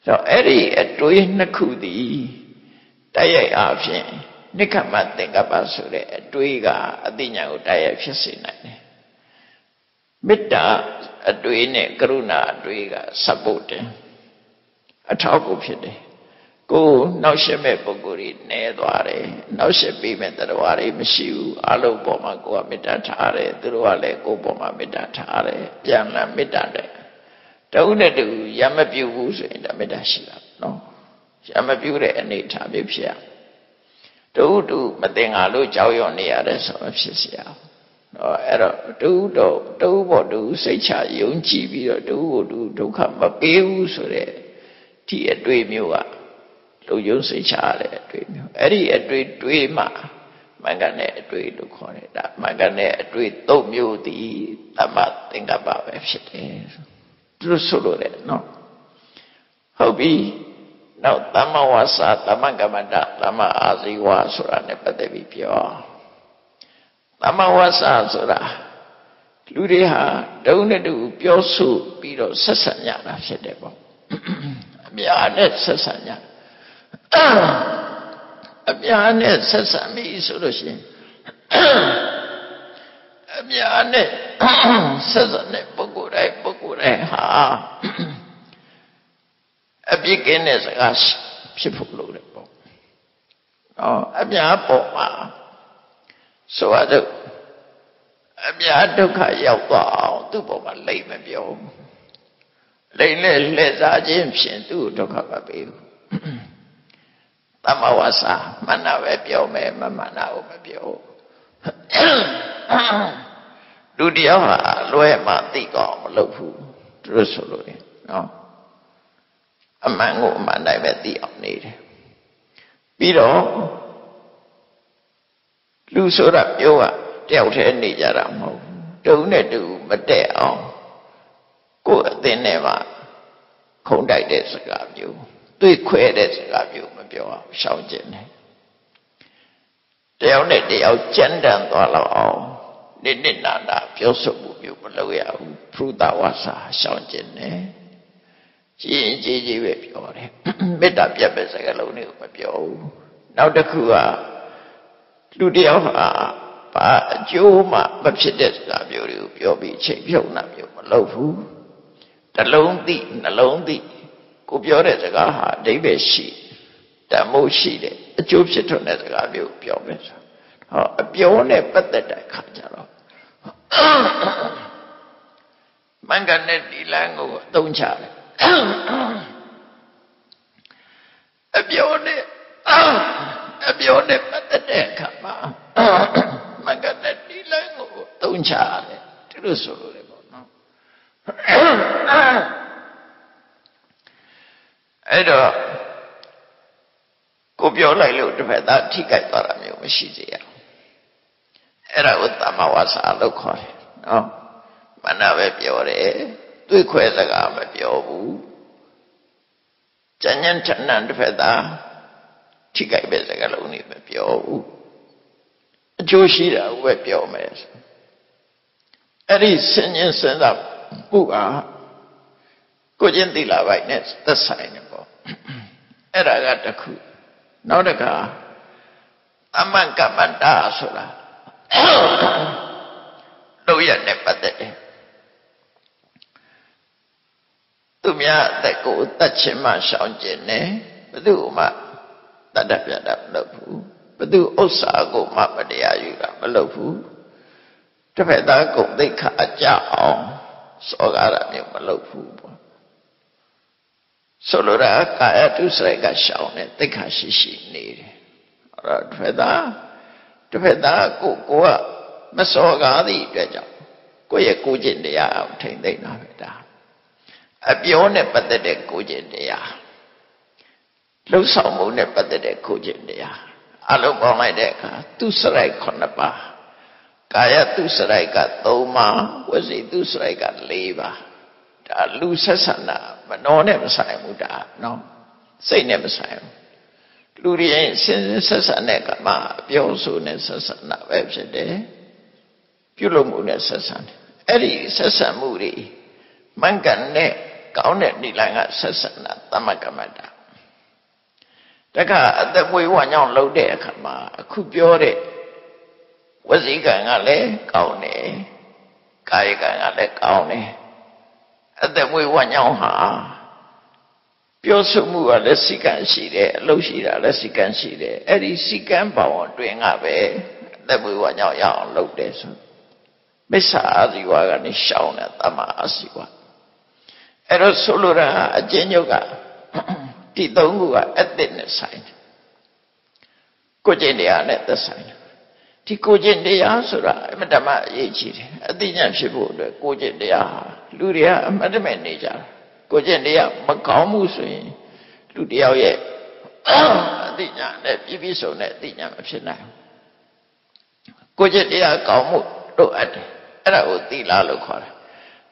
So, every attuin nakudi, Daya Avian, Nikama Dingabasure, Attuiga, Adina Daya Fisinane. Mita, Attuine, Karuna, Attuiga, Sabote, Atokupide. Go, Nosheme Boguri, Nedware, Noshebi Medaware, Mishu, Alu Boma Goa Midatare, Druale, Goboma Midatare, Jana Midade. Don't do Yamabu in the Medashila, no? Yamabu and it have you here. Don't do Matingalu Jaoyonia, that's all of Sisia. No, do what do, say, Yunchi, do come up, Beus or Tia Dwemua, do you say, Charlie, Dwemu, Eddie, Edwin Dwema, Mangane, Edwin, to call it that, Mangane, Edwin, don't you the Amatinga Babshitis. No. Hobi, now Tama wasa, Tama gamada, Tama aziwa sura nepadevi pure. Tama wasa sura, Ludeha, Donadu, pure soup, Piro, Sasanya, Sedebo. Abianet Sasanya. Abianet Sasami solution. Abianet. Sasane Bogure, Bogure, ha. A beginner's ash, Pipulu. Oh, Abiapoma. So I do. Abiatuka Yapa, Duboma Lame Bio. Lane Les Ajimshin, do Tokababu. Tamawasa, Manawebio, Mamanao. Do the other, Loema, the gong, Lopu, Drusulu, no. A man who man I met the omnid. Below Lusura, you are dealt any Jaramo. Don't do, but they are good. They never contact this love you. Do you quit this love you, my pure, shall Jenny? They only they are gender all. Nana, Piosu, you Paloya, Prudawasa, Shangene. She with your made up Yabesagaloni, Mabio. Now the Kua Ludia, but you, but she does love you, you'll be cheap, you'll not be low. The lonely, the lonely, Kubiore, the Gaha, David she, the Moshi, the Jupiter, as love you, Piobes. A Pione, but that I can't. Manganetti lango, don't charge. A bione, but the deck, Manganetti lango, don't charge. Edo Copiola looked at that ticket for a new machine. Era Utama was a local. No, Manawe Piore, two Quezaga Piobu, Janyan Chanan Feda, Chica Bezagaloni Piobu, Joshira Webiomes. Eddie Senyan sent up Buga, Gojendila Whiteness, the signable. Era got a coup. Now the car Amanka Mandasura. No, you never did. To me, I go touch him, I shall jenny, but do my that I have no food, but do also go my body. Are you a low food? To pay that go take a jar, so I am a low food. So, Lura, I had to say, I shall not take a she need. All right, feather. Tupeda Kukua, Masogadi, Dredja, Kuya Kujindia, Tendina. A Pione Pathetic Kujindia. Look some moon at Padre Kujindia. I look on my deck, two sarai conapa. Kaya two sarai got Toma, was it two sarai got Leva. Da Lusasana, but no never sign would no. Say never sign. Lurian senses a neck, ma, Biosun and Sasana, webs a day. Pulomun and Sasan. Eddie Sasamuri. Mangane, Kaunet Nilanga Sasana, Tamakamada. That we want young low there, come a cupiore. Was he going a leg, county? Kaygang a leg, county. That we want young ha. Piosumua, the sick and she there, Lucida, the sick and she there, Eddie sick and bound doing away. That we want young low there. Besides, you are going to shout at the massiva. Erosolura, a genuga. Ti dongu at the sign. Kojendia at the sign. Ti kojendia sura, Madame Echi, a dinner she would, Kojendia, Luria, Madame Manager, Kojendia, Macamusi, Ludia, a dinner, if you so net dinner, Kojendia, Kamu, do at, and I would deal alcohol.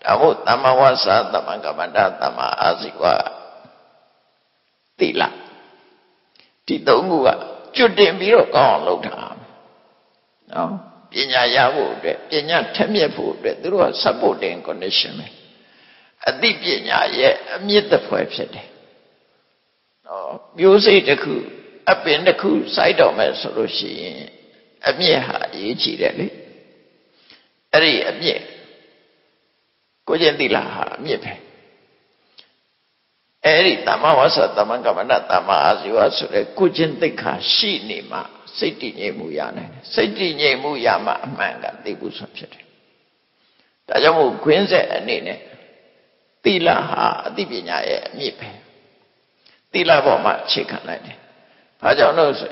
Tamo, Tamawasa, Tamangamanda, Tama, Azigua. Tila. Tidongua, Judin Biro gone low down. No, Pina Yavu, Pina Tamiafu, there was supporting condition. A deep Pina yet amid the website. No, music the coup, up in the coup side of my solution. A mere high, each day. A mere. Cojendilla, mere. Eri tamawasa tamangamana tamaziwa sure kujintika shinima sitinye muyane sitinye muyama manga tibu sapsere tajamu kwinse anine tila ha adipinya ye mipe tila boma chikanade bajawno so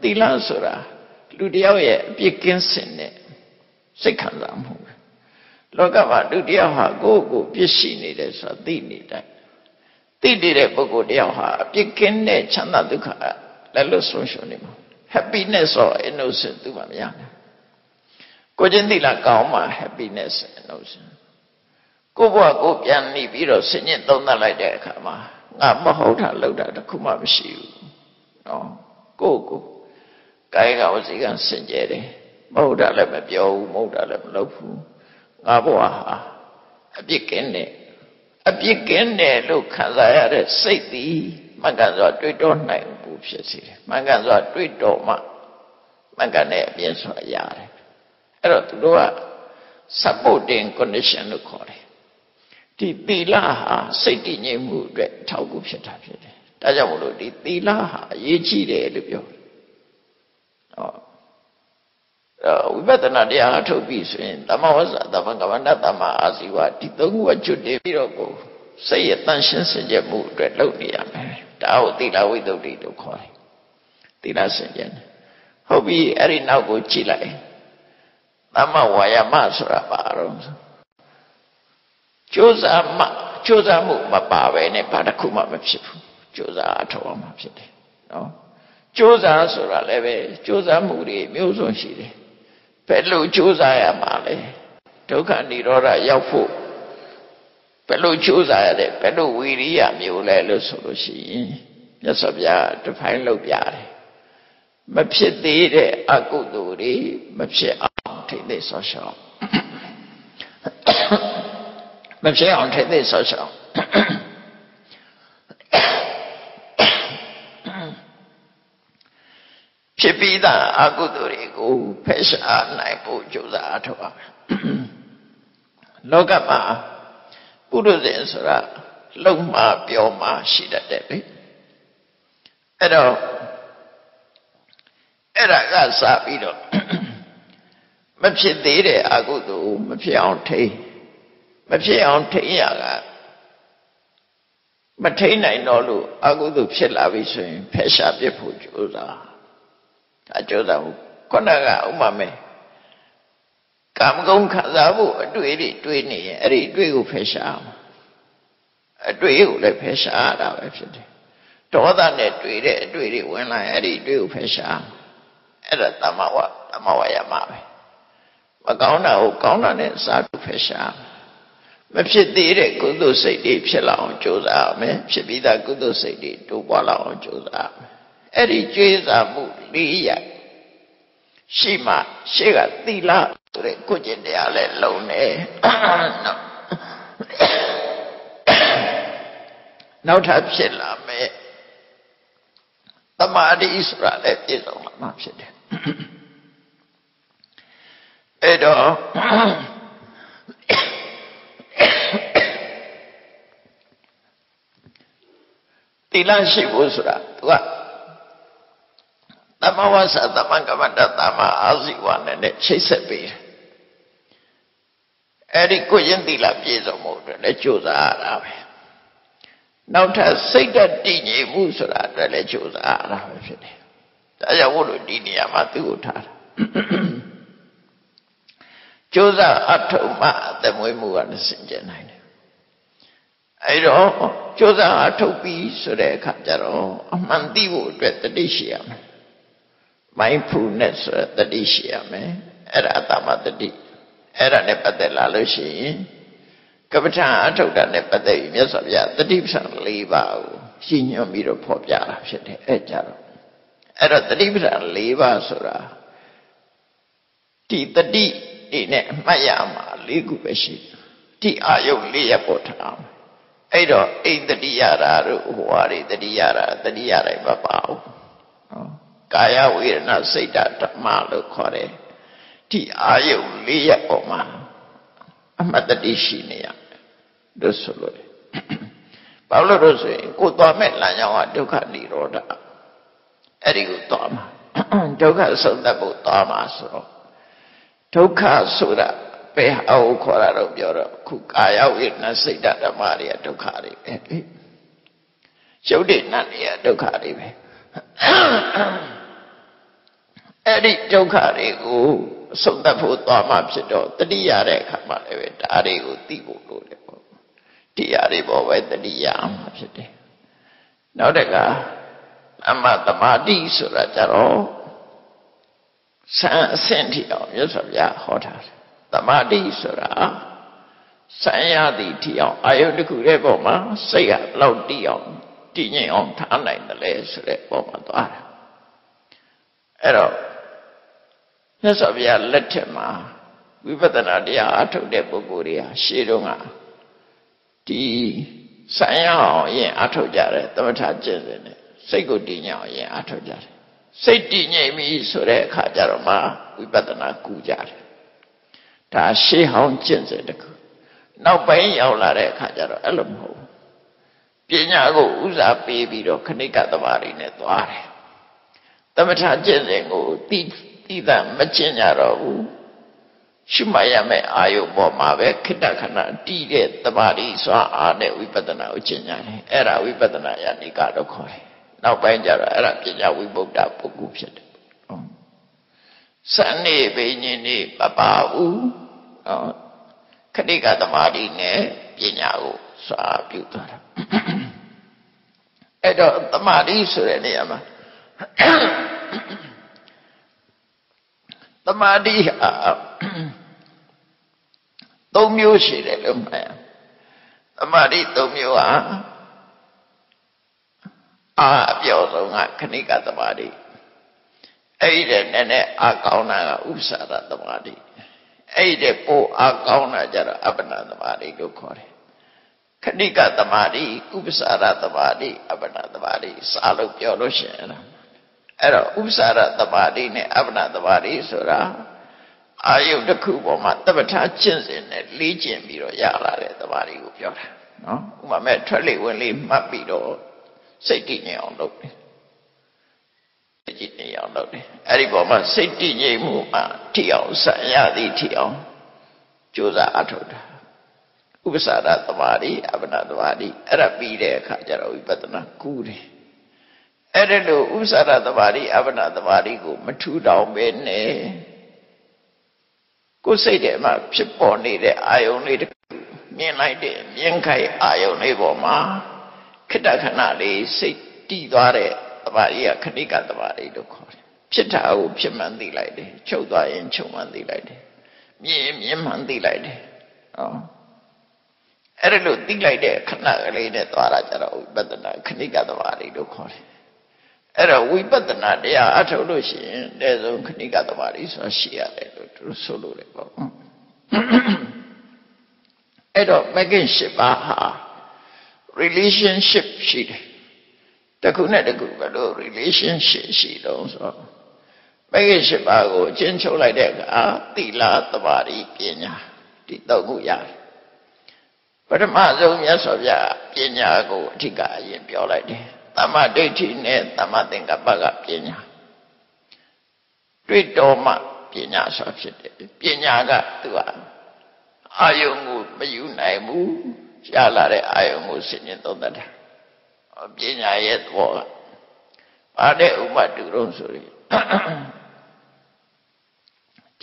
tila sura lutiyao ye appikin sin ne sikkhanda mu lokama lutiyao ha go go pisshin ni de so ti ni dai Tidire Bogo Diaha, Pikin, Chana Duka, Lalusun Shonimo. Happiness or innocent to Mamiana. Cojendila Gauma, happiness and ocean. Goboa Gopian Nibiro, Senor Donna Ladekama. Namahota Loda, the Kumamishu. No, Gogo. Gaiga was again Senjere. Moda Lemabio, Moda Lemlopu. Naboaha, a Pikin. A begin look as I had a city, Manganza do don't like Bushesi, Manganza do doma, Mangane, yes, or yard. Erotua, supporting condition to call it. Tilaha, city name who read Taugusha. Tajamulu, Tilaha, Yichi de we better not dare to be seen. Tamawas, Tamangavana, Tama, as you are, Titunga, Jude, Virogo. Say attention, Senja Mood, Red Lodia, Tao, Tila, we don't need to call. Tila Senjan. Hobby, Arinago, Chile. Tama, Wayamas, Rabaros. Chosa Mood, Baba, and Patakuma, Mepsifu. Chosa Atom, Mepsifu. No. Chosa Sura Leve, Chosa Moody, Muson Shire. Pelu Chuzaya Male, Dukha Niroda Yafu, Pelu Chuzaya, Pelu Wiria Mule Lusushi, Yasabia, to find Lopiare. Mapsi de Akuduri, Mapsi Auntie de Social. Mapsi Auntie de Social. Chipida Agudurigo, Pesha, Naipo, Josa Atua. Logama, Puduzensura, Loma, Bioma, Shida Devi. Edo Eragasa Vido Mepsidere Agudu, Mepsiante, Mepsiante Yaga. Matena Nolu, Agudu Psilavisu, Pesha Bipu Josa. I chose out Konaga Umame. Come go Kazabu, do it, do it, do you fish out? Do you let fish out of it? Doda net do it, do it when I had it do Pesha. At a Tamawa, Tamawaya Mavi. Magona, Gona, and Sadu Pesha. Mepsi did it, could do say deep Shella on Joe's arm, Shibida could do say deep to Walla on Joe's arm. Eddie Jays are moved, Lia. Shima, Shiga, Dila, to the Kujin, they are let lonely. Now type Shilla me. The Mahdi Israel is on my shit. Edo Tilashi Busra. Tamawasa Tamangamanda Tama Aziwan and Chisapi. Erikujan Dilab Jesumo and the Jews are away. Now, to say that DJ Musra, the lechos are. That's a wood of Dinia Matuta. Chosa Atoma, the Moimu and the Sinjanine. I don't Chosa Atopi, Sure Cantaro, Mandivo, the Disham. Mindfulness, the Disham, Eratama the D. Eranepa de la Lucie. Kapita told that Nepade, yes, of ya, the deep sun leave out, senior middle pop yard, said Echaro. And at the deep sun leave out, Sura. Tea the deep in Mayama, Ligubeshi. Tea are you Leopotam. Edo ate the Diara, Uari, the Diara, Babao. Kaya will not say that Malu Kore. Tea are you Leopoma. Amadadishinia, Dusulu. Pablo Rose, Kutomet Lanya, Duca Niroda, Erigutama, Duca Sundabu Tamaso, Duca Sura, Pehao Corado Bureau, Kukaya witness that Maria Ducari. So did Nania Ducari. Eric Ducari, who. Sundabu Tama Psido, the Diare Kamalevet, Areu Tibu, Diaribo, the Diam Psidi. Nodega Amatamadi Surajaro San Sentio, yes of Yahota, Tamadi Sura Sayadi Tion, Ayukureboma, Saya Loud Dion, Dion Tana in the Les Reboma. Ero. Yes, of your letter, we were the Nadia to the Boguria, Shirunga, the Sayan, ye Atojare, the Matajan, Segudina, ye Atojare. Say, Dine me, Sure Kajarama, we better not Kujar. Ta she hound Jenseku. Now pay your Lare Kajar Elmo. Pinago, Uza baby, or Kanika the Marinetuare. The Matajan go deep. Either Machinaro Shumayame Ayobomave Kitakana D the body so are we better now Chinani era we better Nikado Koi. Now Banjara Era Kinya we booked up for Gupshed. Sunday Benini Babau Kadika the Marine Pinyao Sa Butar Edo the Mari Sureniama The Mahdi don't you see that, the Mahdi don't you Kanika the Mahdi. Aiden and Akauna Usada the Mahdi. Aide Po Akauna Jara Abana the Mahdi Gokori. Kanika the Mahdi, Usada the Mahdi, Abana the Mahdi, Saluk Yoroshan. Era Usara the body, Abna the body, Sura. I am the Kuboma, the Batachins in the Legion Biro Yala, the body of Yora. No, Mamet Tully will leave Mapido, Satini on Lope. Satini on Lope. Ariboma, Satini Muma, Tio, Sayadi Tio, Josa Atud. Usara the body, Abna the body, Arabide Kajaro, Batana Kuri. Erelo Usara the body, Abana the body go, Matu down bene. Go say them up, Chiponi, the Ionic, Mianite, Yankai, Ionic, Oma, Kitakanali, တိသွားတဲ့သဘာဝကြီးကခဏိကသဘာဝကြီးလို့ခေါ်တယ်ဖြစ်တာကိုဖြစ်မှန်းသိလိုက်တယ်ချုပ်သွားရင်ချုပ်မှန်းသိလိုက်တယ်မြင်မြင်မှန်းသိလိုက်တယ်နော်အဲ့ဒါလို့သိလိုက်တဲ့ခဏကလေးနဲ့သွားတာကြတော့ဝိပဿနာခဏိကသဘာဝကြီးလို့ခေါ်တယ်အဲ့တော့ဝိပဿနာတရားအထုတ်လို့ရှိရင်တဲ့ဆုံးခဏိကသဘာဝကြီးဆိုတာရှိရတယ်လို့သူဆိုလို့လေပေါ့အဲ့တော့ Meganship ပါဟာ relationship ရှိတယ်တခုနဲ့တခုဘယ်လို relationship ရှိတော့ဆိုတော့ Meganship ပါကိုအချင်းချုပ်လိုက်တဲ့အခါသီလသဘာဝကြီးပညာဒီတော့ခုရတယ်ပထမဆုံးမြတ်စွာဘုရားပညာကိုအဓိကအရင်ပြောလိုက်တယ်သမ္မာဒိဋ္ဌိနဲ့သမ္မာသင်္ကပ္ပကပညာတွေ့တော်မှပညာဆိုဖြစ်တယ်ပညာကသူကအာယုံကိုမယူနိုင်ဘူးရလာတဲ့အာယုံကိုစဉ်းကျင်သုံးသပ်တာပညာရဲ့သဘောကဘာတဲ့ဥပဒုရုံဆိုရင်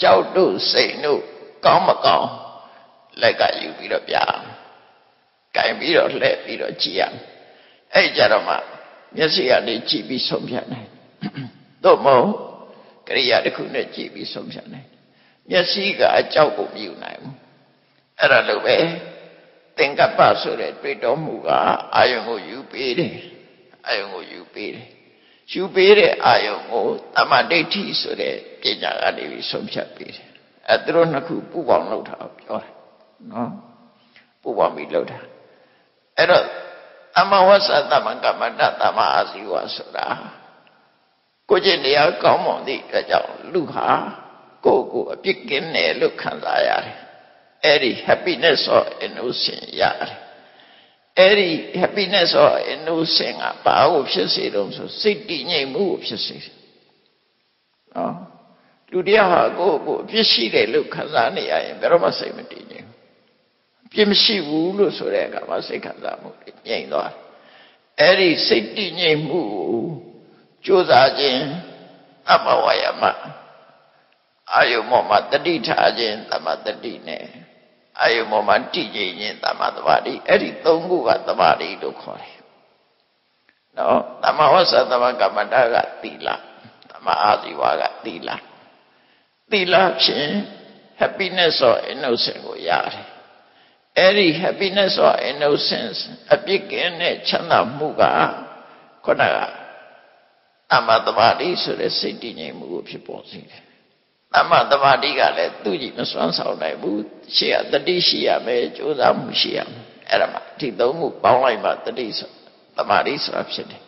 ကြောက်တို့စိတ်တို့ကောင်းမကောင်းလက်ကယူပြီးတော့ပြကင်ပြီးတော့လှည့်ပြီးတော့ကြည့်ရအဲ့ကြတော့မှမျက်စိကနေကြည့်ပြီးဆုံးဖြတ်နိုင်သို့မဟုတ်ကရိယာတစ်ခုနဲ့ကြည့်ပြီးဆုံးဖြတ်နိုင်မျက်စိကအကြောက်ကိုမယူနိုင်ဘူးအဲ့ဒါလိုပဲသင်္ကပ္ပဆိုတဲ့တွေ့တော်မှုကအာယုံကိုယူပေးတယ်အာယုံကိုယူပေးတယ်ယူပေးတဲ့အာယုံကိုသမ္မာဒိဋ္ဌိဆိုတဲ့ပညာကနေပြီးဆုံးဖြတ်ပေးတယ်အဲ့သူတို့နှစ်ခုပူပေါင်းလုပ်တာပြောတယ်နော်ပူပေါင်းပြီးလုပ်တာအဲ့တော့အမဝဆသမကမ္မတသမအာဇီဝဆိုတာကိုကျင့်တရားကောင်းမွန်သည့်အတွက်ကြောင့်လူဟာကိုယ့်ကိုအပြစ်ကင်းတယ်လို့ခံစားရတယ်အဲ့ဒီ happiness or innocence ရတယ်အဲ့ဒီ happiness or innocence ကဘာကိုဖြစ်စေတုံးဆိုစိတ်တည်ငြိမ်မှုကိုဖြစ်စေတယ်နော်လူတရားဟာကိုယ့်ကိုအပြစ်ရှိတယ်လို့ခံစားနေရရင်ဘယ်တော့မှစိတ်မတည်ငြိမ်ဘူးပြစ်မရှိဘူးလို့ဆိုတဲ့အခါမှာစိတ်ခံစားမှုငြိမ်သွားတယ်အဲ့ဒီစိတ်တည်ငြိမ်မှုကိုကြိုးစားခြင်းအဘဝယမအာယုမောမှာတတိထားခြင်းသမတတိနဲ့အာယုမောမှာတည်ငြိမ်ခြင်းသမသဘာတိအဲ့ဒီသုံးခုကသဘာတိလို့ခေါ်တယ်နော်သမဝဆသမကမ္မတာကသီလသမအာဇီဝကသီလသီလဖြင့် happiness or innocence ကိုရတယ်အဲ့ဒီ happiness or innocence အပြစ်ကင်းတဲ့ချမ်းသာမှုကခုနကသမသဘာတိဆိုတဲ့စိတ်တည်ငြိမ်မှုကိုဖြစ်ပေါ်စေတယ်သမသဘာတိကလည်းသူ့ကြီးမစွမ်းဆောင်နိုင်ဘူးရှေ့ကတတိရှိရမယ်ကြိုးစားမှုရှိရမယ်အဲ့ဒါမှဒီသုံးခုပေါင်းလိုက်မှတတိဆိုသမတိဆိုတာဖြစ်တယ်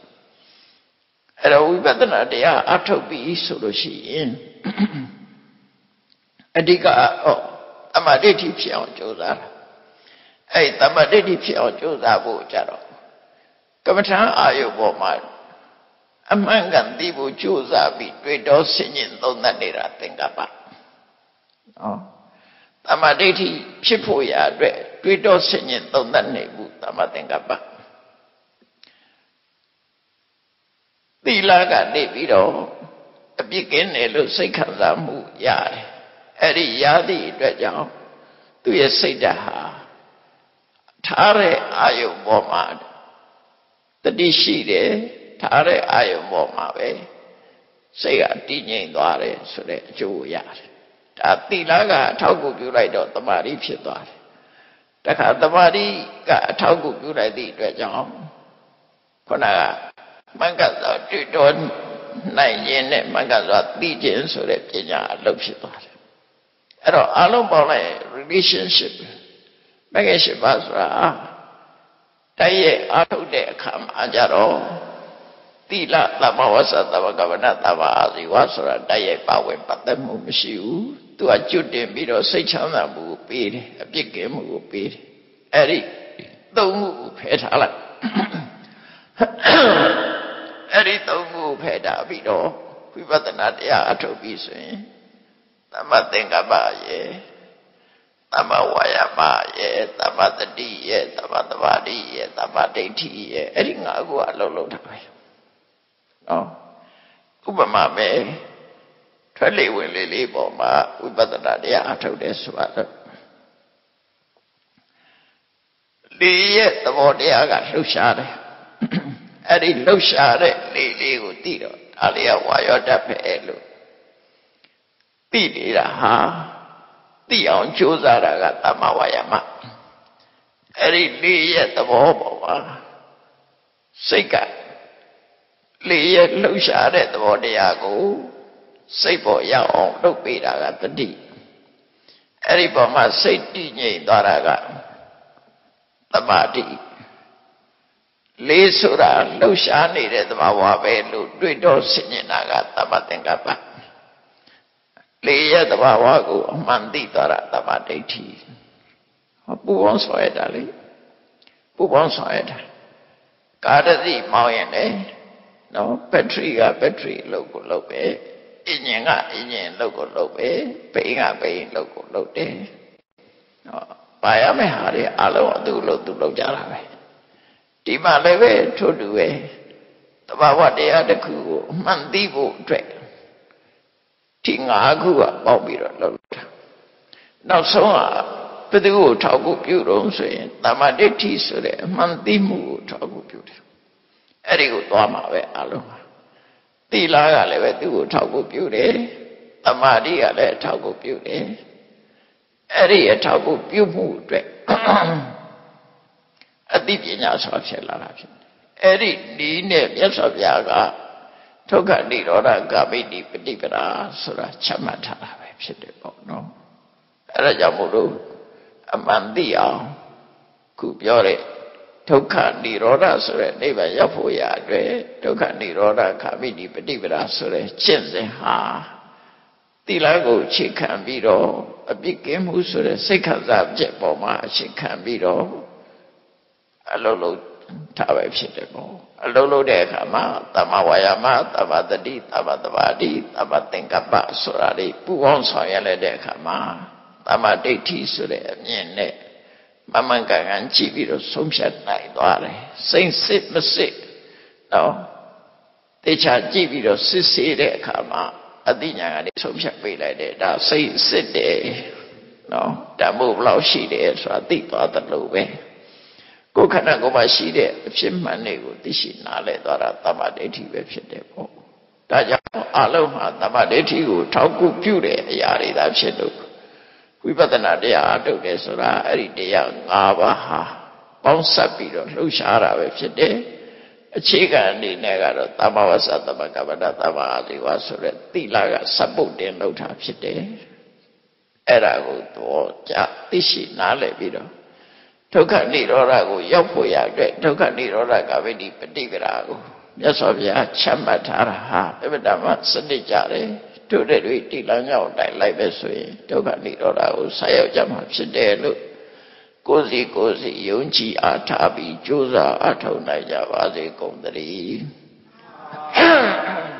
အဲ့တော့ဝိပဿနာတရားအထုတ်ပြီးဆိုလို့ရှိရင်အဓိကသမဒိဋ္ဌိဖြစ်အောင်ကြိုးစားအဲ့သမဒိဋ္ဌိဖြစ်အောင်ကြိုးစားဖို့ကြတော့ကမ္မထာအာယုဘောမှာအမှန်ကန်သိဖို့ကြိုးစားပြီးတွေ့တော်ဆင်ခြင်သုံးသပ်နေတာသင်္ကပ္ပ။နော်။သမ္မာဒိဋ္ဌိဖြစ်ဖို့ရာအတွက်တွေ့တော်ဆင်ခြင်သုံးသပ်နေမှုသမ္မာသင်္ကပ္ပ။သီလကနေပြီးတော့အပြစ်ကင်းတယ်လို့စိတ်ခံစားမှုရတယ်။အဲ့ဒီရသည့်အတွက်ကြောင့်သူ့ရဲ့စိတ်ဓာတ်ဟာထားတဲ့အာယုဘောမှာတတိရှိတယ်ထားတဲ့အာယုံပေါ်မှာပဲစိတ်ကတည်ငြိမ်သွားတယ်ဆိုတဲ့အကျိုးရတယ်။ဒါသီလကအထောက်အကူပြုလိုက်တော့သမာဓိဖြစ်သွားတယ်။တခါသမာဓိကအထောက်အကူပြုလိုက်သည့်အတွက်ကြောင့်ခုနကမဂ္ဂသောတွေ့တော်နိုင်ခြင်းနဲ့မဂ္ဂသောသိခြင်းဆိုတဲ့ပညာအလုပ်ဖြစ်သွားတယ်။အဲ့တော့အလုံးပေါင်းလိုက် relationship မဂ္ဂရှိပါဆိုတာတိုက်ရိုက်အထုတ်တဲ့အခါမှာကြတော့သီလသမဝဆသမကမ္မနာသမအာဇီဝဆိုတာတိုက်ရိုက်ပါဝင်ပတ်သက်မှုမရှိဘူးသူကကျွတ်တင်ပြီးတော့စိတ်ချမ်းသာမှုကိုပေးတယ်အပြစ်ကင်းမှုကိုပေးတယ်အဲ့ဒီသုံးမှုကိုဖယ်ထားလိုက်အဲ့ဒီသုံးမှုကိုဖယ်ထားပြီးတော့ဝိပဿနာတရားအထုတ်ပြီးဆိုရင်သမသင်္ကပ္ပရဲ့သမဝါယာမရဲ့သမသတိရဲ့သမသဘာဝရဲ့သမဒိဋ္ဌိရဲ့အဲ့ဒီငါးခုအလုံးလုံးထားပဲဥပမာပဲထွက်လေဝင်လေလေးပေါ်မှာဝိပဿနာတရားအထုတ်တယ်ဆိုတော့လေရဲ့သဘောတရားကလှုပ်ရှားတယ် Every Lushare, Lady Udiro, Alia Wayota Pelu. Pidira, ha? The on Chuzara Gatamawayama. Every Lee the Boboa. Sika Lee Lushare the Bodiago. Sabo Yao, look Pira the D. Every Boma say Tiny Daraga. The body. Lesura, Lushani, the Mawabelu, Duido, Sininaga, Tabatengapa. Lea the Wawago, Mandita, Tabateti. Pubons for Italy. Pubons for Italy. Cardi, Moyenne, no, Petria, Petri, local lope, Inyanga, Inyan, local lope, Payinga, Paying, local lote. Payame Hari, Alo, Dulo, Dulo, Jarabe. Dima leve toduwe, tabawa dea de kugo, mandivo dwe, tinga kuwa bobira lota. Now soa, pedugo tagu puro se, tamade tisure, mandimu tagu pure. Erigo toamawe aloma. Tilaga leve dugo tagu pure, tamadia le tagu pure, eri tagu pumu dwe. A Divinas of Selaration. Eric Dine, yes of Yaga, took a little Gabi di Pedibra, Sura Chamata, no. Rajamuru, Amandia, Kubiore, took a little Sura Neva Yafuya, took a little Gabi di Pedibra, Sura Chenzeha, Tilago Chicambiro, a big game who Sura Sekas of Jepoma, Chicambiro. A lolo tawe shitabo. A lolo de kama, tamawayama, tabadadi, tabadavadi, tabatenkapa, surari, puon soyale de kama, tamadeti sure, mienne, mamangangan chiviro, sumshat naidware, sing sit masik. No, techa chiviro, sisi de kama, adinyangani sumshat vila de da, sing sit de. No, damu blau shi de, swati toatalobe. Kokana Gomashi, Shimane, Tishinale, Dora, Tamadeti, Webshedebo. Daja, Aloma, Tamadeti, Tauku Pure, Yari, Dabsheduk. We Batanadea, Dodesura, Eridea, Navaha, Bonsapiro, Lushara, Webshede, a chicken, Negara, Tamawasa, Tabakavada, Tamadi, Wasure, Tilaga, Sabude, no Tapshede, Erago, Tishinale, Vido. Toka Nirorago, Yopoya, Toka Niroraga, Vedi Pedigrago, Yasovia, Chamatara, Evidama, Sandijare, Tudor, Tilanga, Dilibesui, Toka Nirorago, Sayajam, Sidelu, Gozi, Gozi, Yunchi, Atabi, Juza, Atona, Javazi, Gondri.